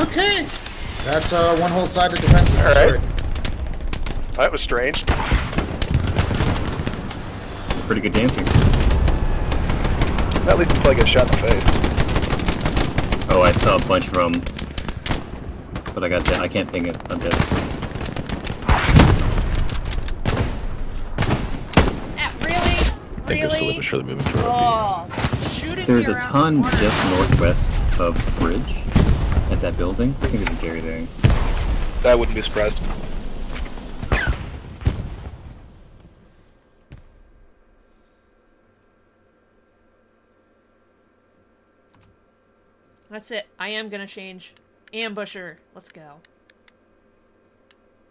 Okay. That's one whole side of defenses. All right. That was strange. Pretty good dancing. At least until I get shot in the face. Oh, I saw a bunch from, but I got that. I can't ping it. I'm dead. Really? They're surely moving through. Oh, shooting. There's a ton just northwest of the bridge at that building. I think there's a Gary there. I wouldn't be surprised. That's it. I am gonna change. Ambusher. Let's go.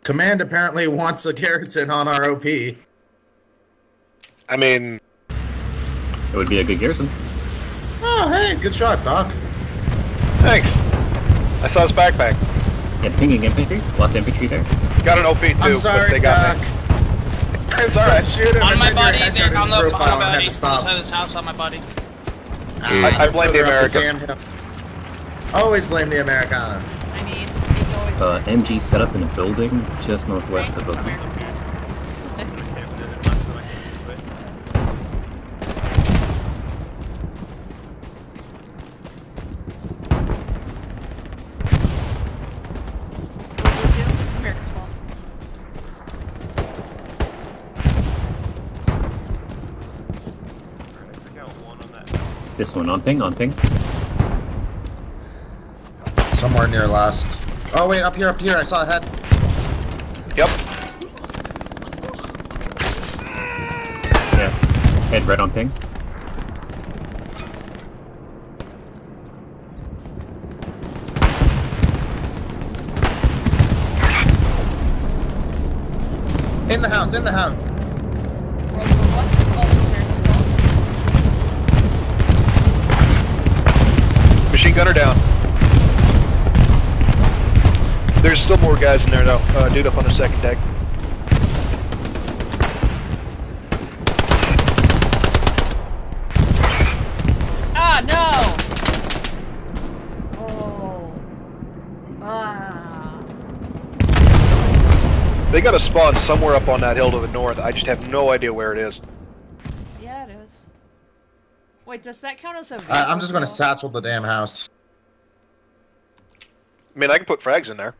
Command apparently wants a garrison on our OP. I mean, it would be a good garrison. Oh, hey, good shot, Doc. Thanks. I saw his backpack. Yeah, pinging infantry. Lots of infantry there. Got an OP too. I'm sorry, they got Doc. It's alright. On my body, they're on the body. House on my body. I blame the Americans. Always blame the Americana. I mean, it's always MG set up in a building just northwest of Oakland. This one on ping, on ping. Somewhere near last. Oh wait, up here, I saw a head. Yep. Yeah, head right on ping. In the house, in the house. Machine gunner down. There's still more guys in there though. Dude up on the second deck. Ah, no! Oh. Ah. They got a spawn somewhere up on that hill to the north. I just have no idea where it is. Yeah, it is. Wait, does that count as a vehicle? I'm just gonna satchel the damn house. I mean, I can put frags in there.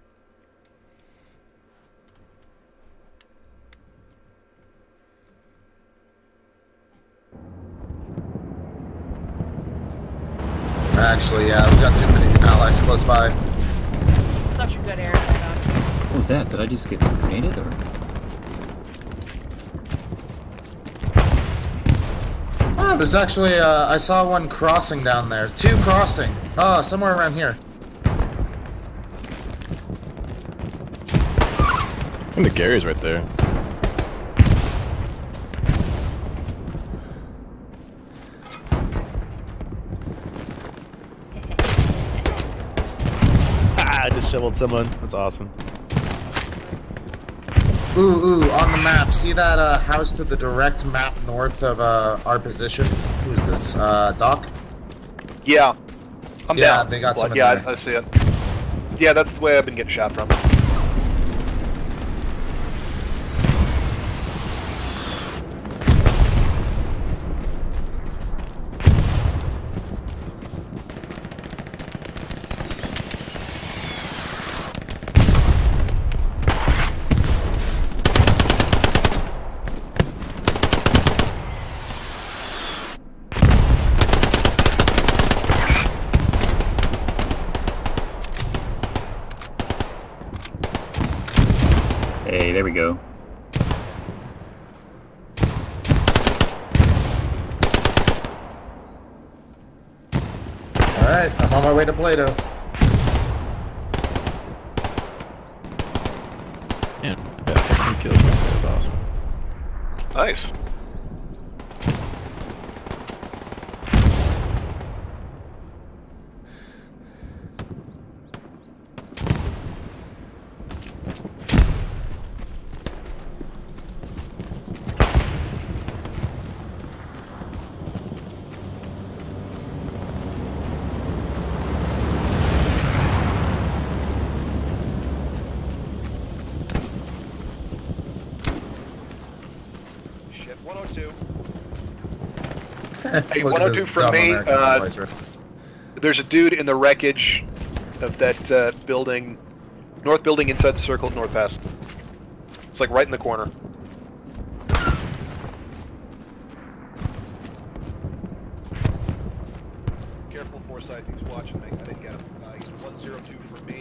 Actually, yeah, we've got too many allies close by. Such a good area. What was that? Did I just get grenaded or? Oh, there's actually, I saw one crossing down there. Two crossing. Oh, somewhere around here. I think the Gary's right there. Disheveled someone. That's awesome. Ooh, on the map. See that house to the direct map north of our position? Who's this? Doc? Yeah. I'm down. Yeah, they got someone there. Yeah, I see it. Yeah, that's the way I've been getting shot from. Hey, there we go. Alright, I'm on my way to Plato. Yeah. some kills. That's awesome. Nice. Hey, 102 from me. There's a dude in the wreckage of that building, north building inside the circle at North Pass. It's like right in the corner. Careful, Forsyth. He's watching me. I didn't get him. He's 102 from me.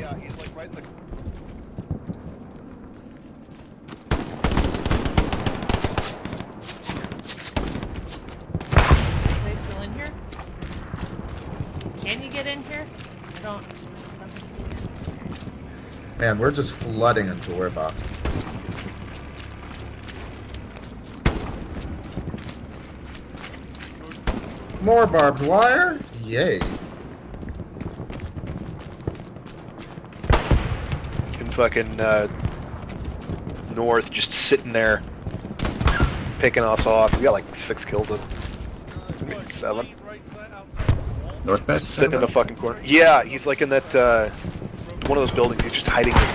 Yeah, he's like right in the corner. Man, we're just flooding into Werbach. More barbed wire? Yay. And fucking North just sitting there picking us off. We got like 6 kills of 7. North Best? Sitting in the fucking corner. Yeah, he's like in that one of those buildings, he's just hiding in the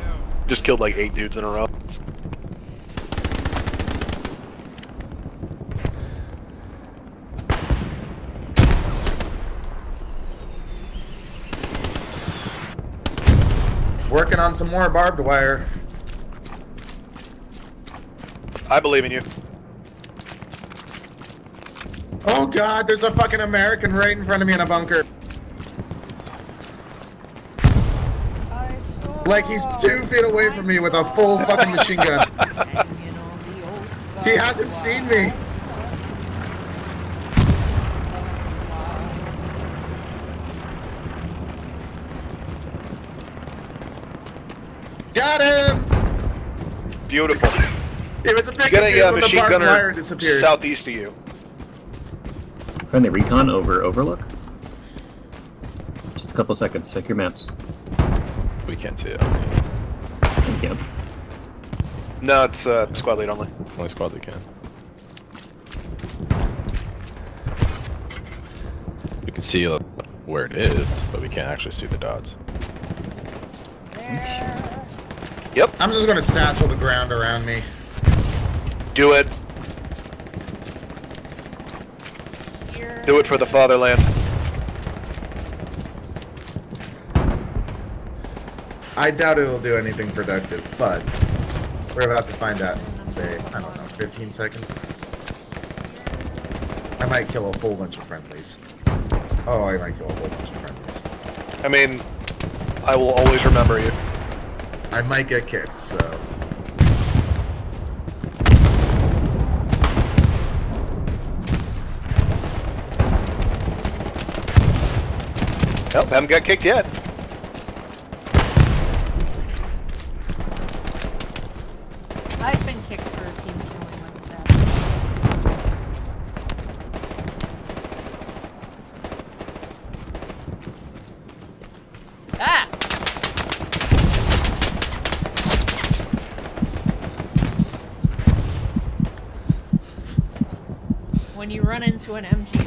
corner. Just killed like 8 dudes in a row. Working on some more barbed wire. I believe in you. Oh god, there's a fucking American right in front of me in a bunker. I saw... Like, he's 2 feet away from me with a full fucking machine gun. He hasn't seen me. Got him! Beautiful. It was a big deal when the barbed wire disappeared. Southeast of you. Trying to recon over Overlook? Just a couple seconds, check your maps. We can too. Thank you. No, it's squad lead only. Only squad lead can. We can see where it is, but we can't actually see the dots. There. Yep. I'm just gonna satchel the ground around me. Do it. Do it for the fatherland. I doubt it will do anything productive, but we're about to find out in, say, I don't know, 15 seconds. I might kill a whole bunch of friendlies. Oh, I might kill a whole bunch of friendlies. I mean, I will always remember you. I might get kicked, so... Nope, haven't got kicked yet. I've been kicked for team killing like that. Ah! When you run into an MG nest.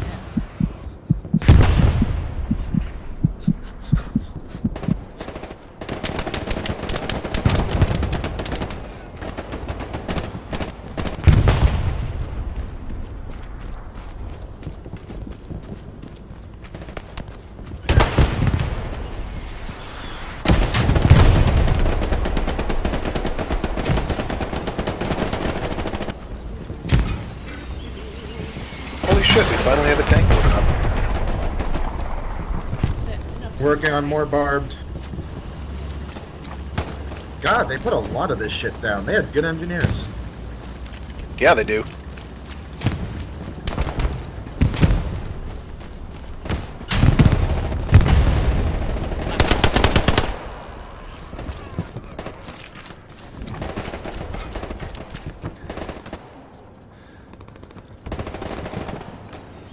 Working on more barbed. God, they put a lot of this shit down. They had good engineers. Yeah, they do.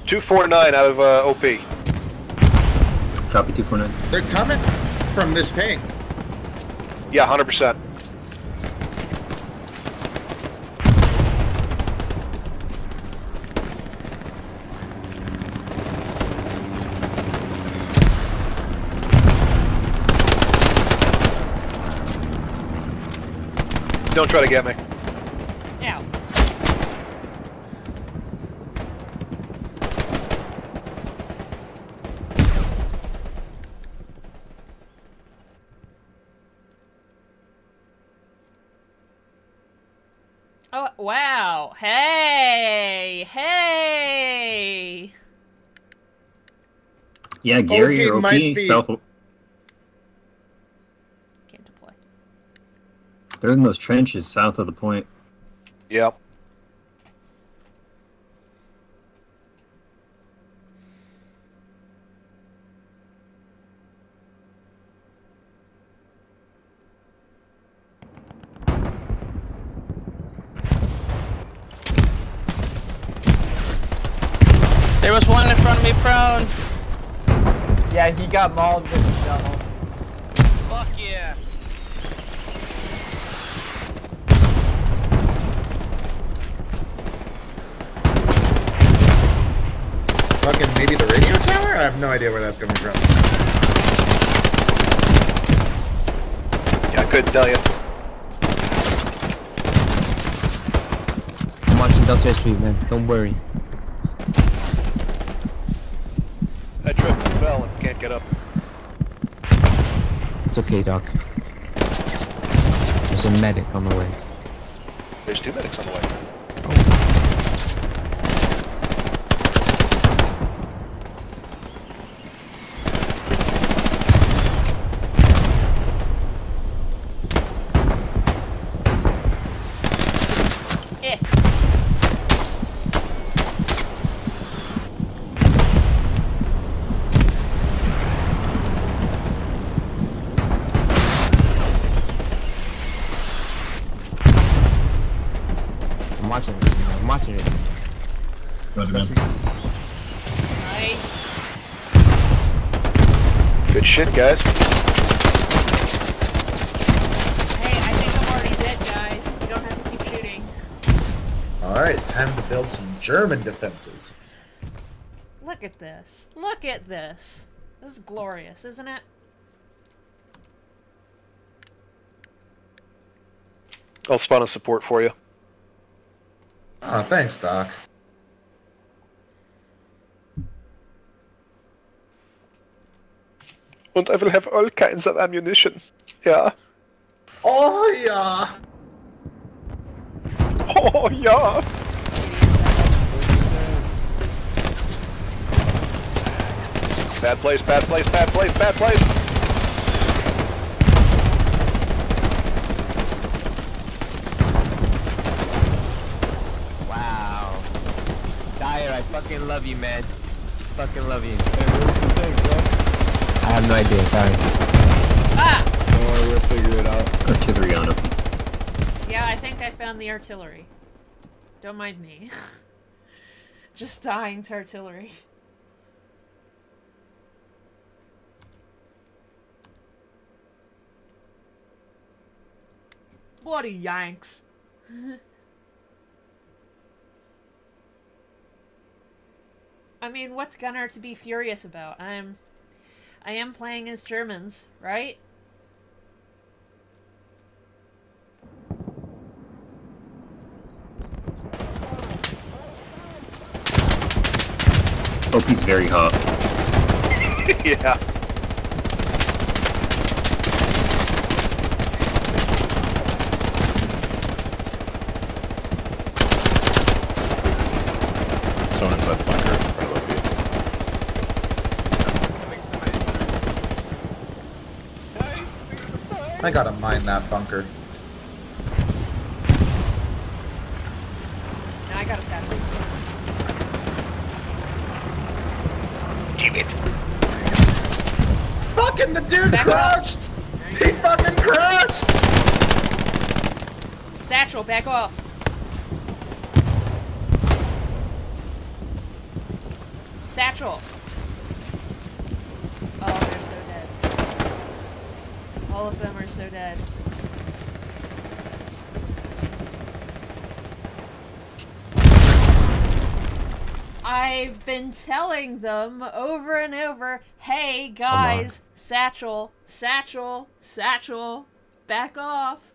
.249 out of OP. Copy 249. They're coming from this ping. Yeah, 100%. Don't try to get me. Wow. Hey. Hey. Yeah, Gary or OP South. Can't deploy. They're in those trenches south of the point. Yep. There was one in front of me prone. Yeah, he got mauled with a shovel. Fuck yeah. Fucking maybe the radio tower? I have no idea where that's coming from. Yeah, I couldn't tell you. I'm watching Industrial Street, man. Don't worry. I tripped and fell and can't get up. It's okay, Doc. There's a medic on the way. There's two medics on the way. I'm watching it. Nice. Good shit, guys. Hey, I think I'm already dead, guys. You don't have to keep shooting. Alright, time to build some German defenses. Look at this. Look at this. This is glorious, isn't it? I'll spawn a support for you. Oh, thanks, Doc. And I will have all kinds of ammunition. Yeah. Oh, yeah. Oh, yeah. Bad place, bad place, bad place, bad place. I fucking love you, man. Fucking love you. Hey, where's the thing, bro? I have no idea, sorry. Ah! Don't worry, we'll figure it out. Artillery on him. Yeah, I think I found the artillery. Don't mind me. Just dying to artillery. Bloody Yanks. I mean, what's Gunnar to be furious about? I am playing as Germans, right? Oh, he's very hot. Yeah. Someone inside the bunker. I gotta mine that bunker. I got a satellite. Damn it. Fucking the dude crouched! He fucking crushed! Satchel, back off. Satchel. Oh, they're so dead. All of them are so dead. I've been telling them over and over, hey guys, Satchel, Satchel, Satchel, back off,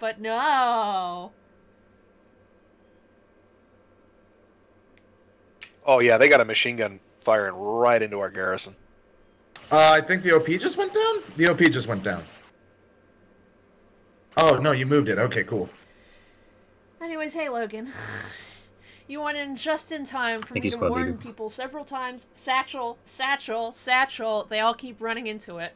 but no. Oh yeah, they got a machine gun firing right into our garrison. I think the OP just went down? The OP just went down. Oh no, you moved it. Okay, cool. Anyways, hey Logan. You went in just in time for me to warn people several times. Satchel, Satchel, Satchel. They all keep running into it.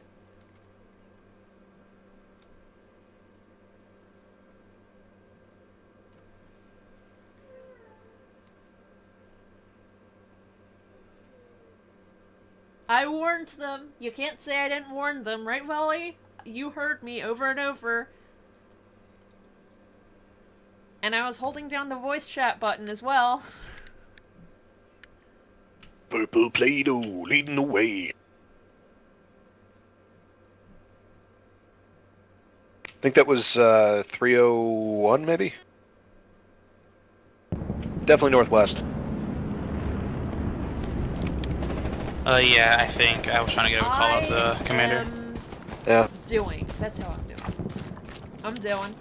I warned them. You can't say I didn't warn them, right, Volley? You heard me over and over. And I was holding down the voice chat button as well. Purple Play-Doh leading the way. I think that was 301, maybe? Definitely northwest. Yeah, I think. I was trying to get a call out to the commander. Yeah. Doing. That's how I'm doing. I'm doing.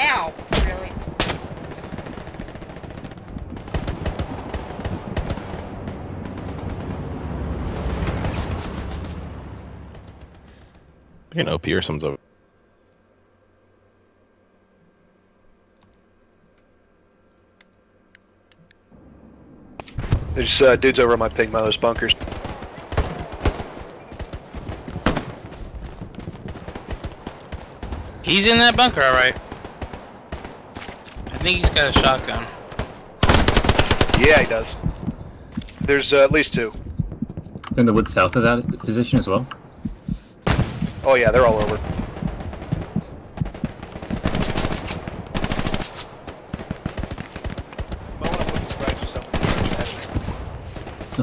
Ow! Really? You know, OP or something. There's dudes over on my ping by those bunkers. He's in that bunker, alright. I think he's got a shotgun. Yeah, he does. There's at least two. In the woods south of that position as well? Oh yeah, they're all over.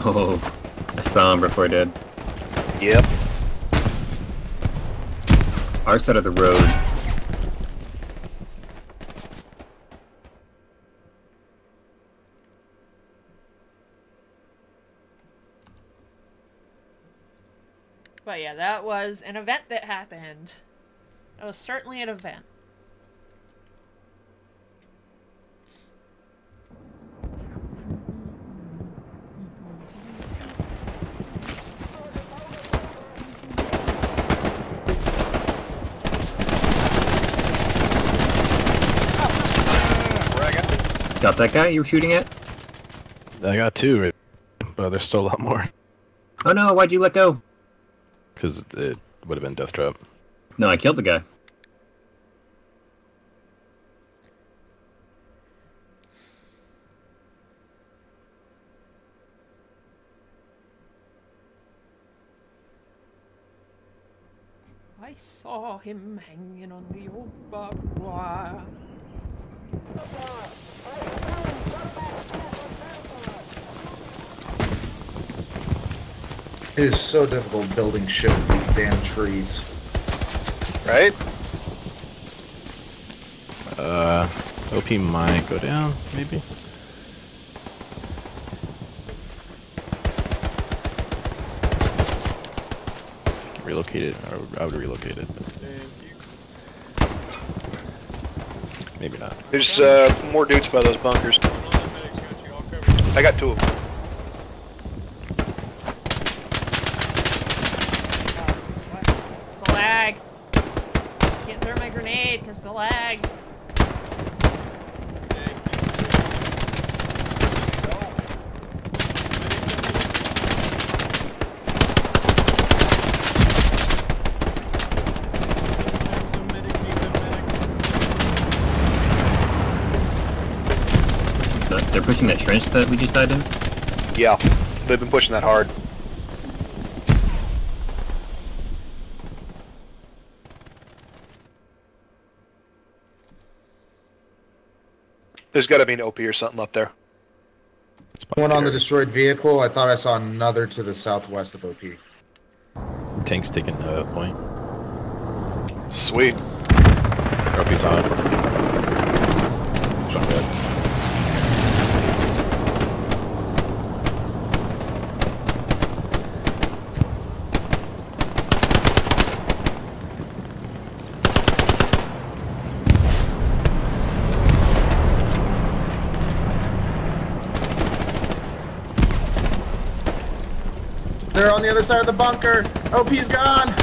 Oh, I saw him before I did. Yep. Our side of the road. But yeah, that was an event that happened. It was certainly an event. Got that guy you were shooting at? I got two, but there's still a lot more. Oh no, why'd you let go? Because it would have been death trap. No, I killed the guy. I saw him hanging on the old barbed wire. It is so difficult building shit with these damn trees. Right? OP might go down, maybe? Relocate it. I would relocate it. Maybe not. There's more dudes by those bunkers. I got two of them. The lag. Can't throw my grenade because the lag. They're pushing that trench that we just died in? Yeah, they've been pushing that hard. There's gotta be an OP or something up there. One on the destroyed vehicle, I thought I saw another to the southwest of OP. Tank's taking the point. Sweet. OP's on. Jump in. They're on the other side of the bunker. OP's gone.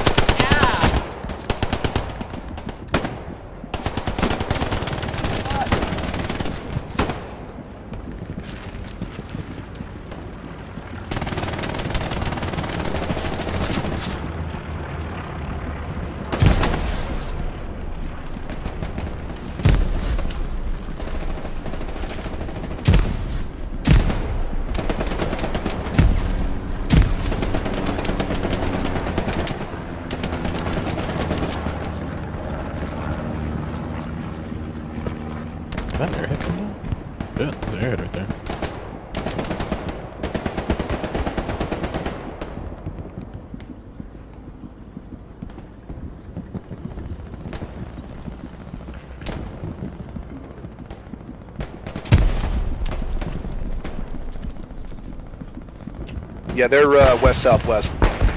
Yeah, they're west-southwest,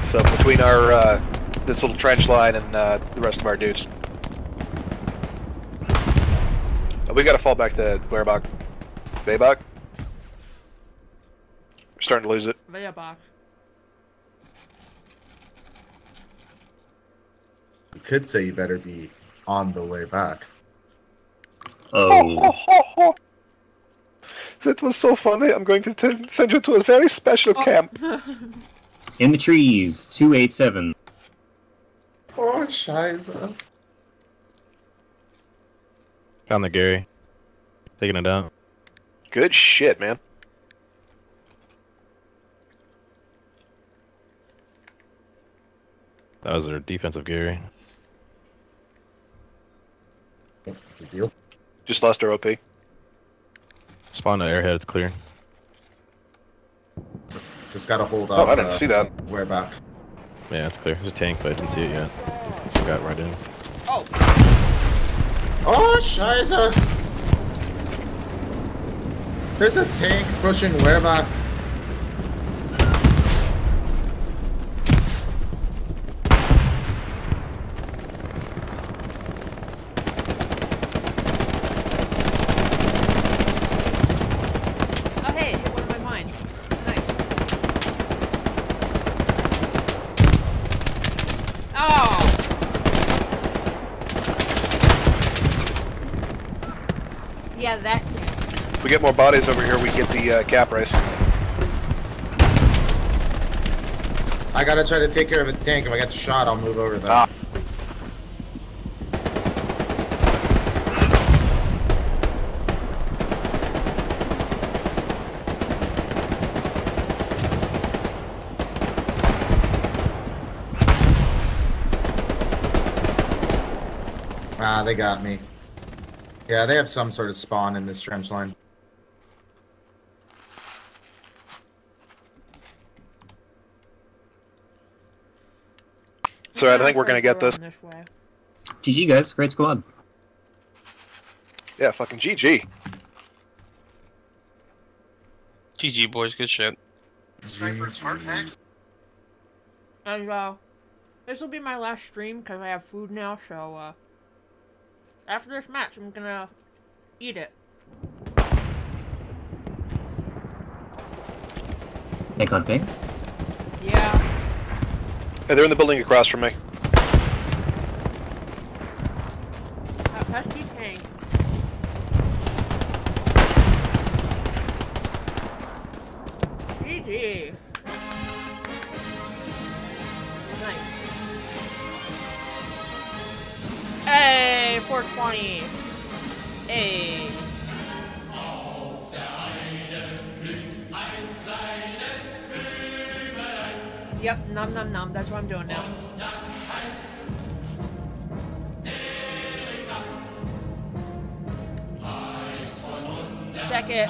so between our this little trench line and the rest of our dudes. We gotta fall back to Werbach. Werbach? We're starting to lose it. Werbach. You could say you better be on the way back. Oh. Ho, ho, ho. That was so funny. I'm going to send you to a very special camp. In the trees, 287. Oh, Scheiße. Found the Gary. Taking it out. Good shit, man. That was their defensive Gary. Good deal. Just lost our OP. Spawn to airhead, it's clear. Just gotta hold off. Oh, I didn't see that. We're back. Yeah, it's clear. There's a tank, but I didn't see it yet. Just got right in. Oh! Oh, Scheiße! There's a tank pushing Werbach. Yeah, that. If we get more bodies over here, we get the cap race. I gotta try to take care of a tank. If I get shot, I'll move over there. Ah. Ah, they got me. Yeah, they have some sort of spawn in this trench line. So I think we're gonna get this. GG guys, great squad. Yeah, fucking GG. GG boys, good shit. Sniper smart pack. And this will be my last stream because I have food now, so after this match, I'm gonna eat it. Tank on ping? Yeah. Hey, they're in the building across from me. That pesky tank. GG. Nice. Hey! 420. Hey. Yep, nom nom nom. That's what I'm doing now. Check it.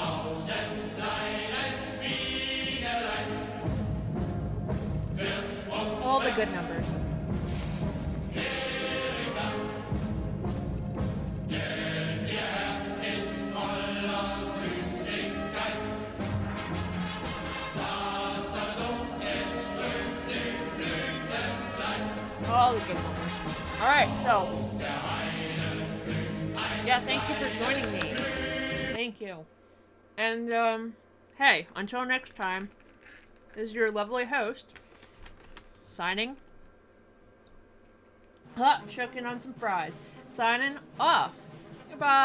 All the good numbers. All the good numbers. All right, so yeah, thank you for joining me. Thank you. And, hey, until next time, this is your lovely host, signing, choking on some fries, signing off. Goodbye.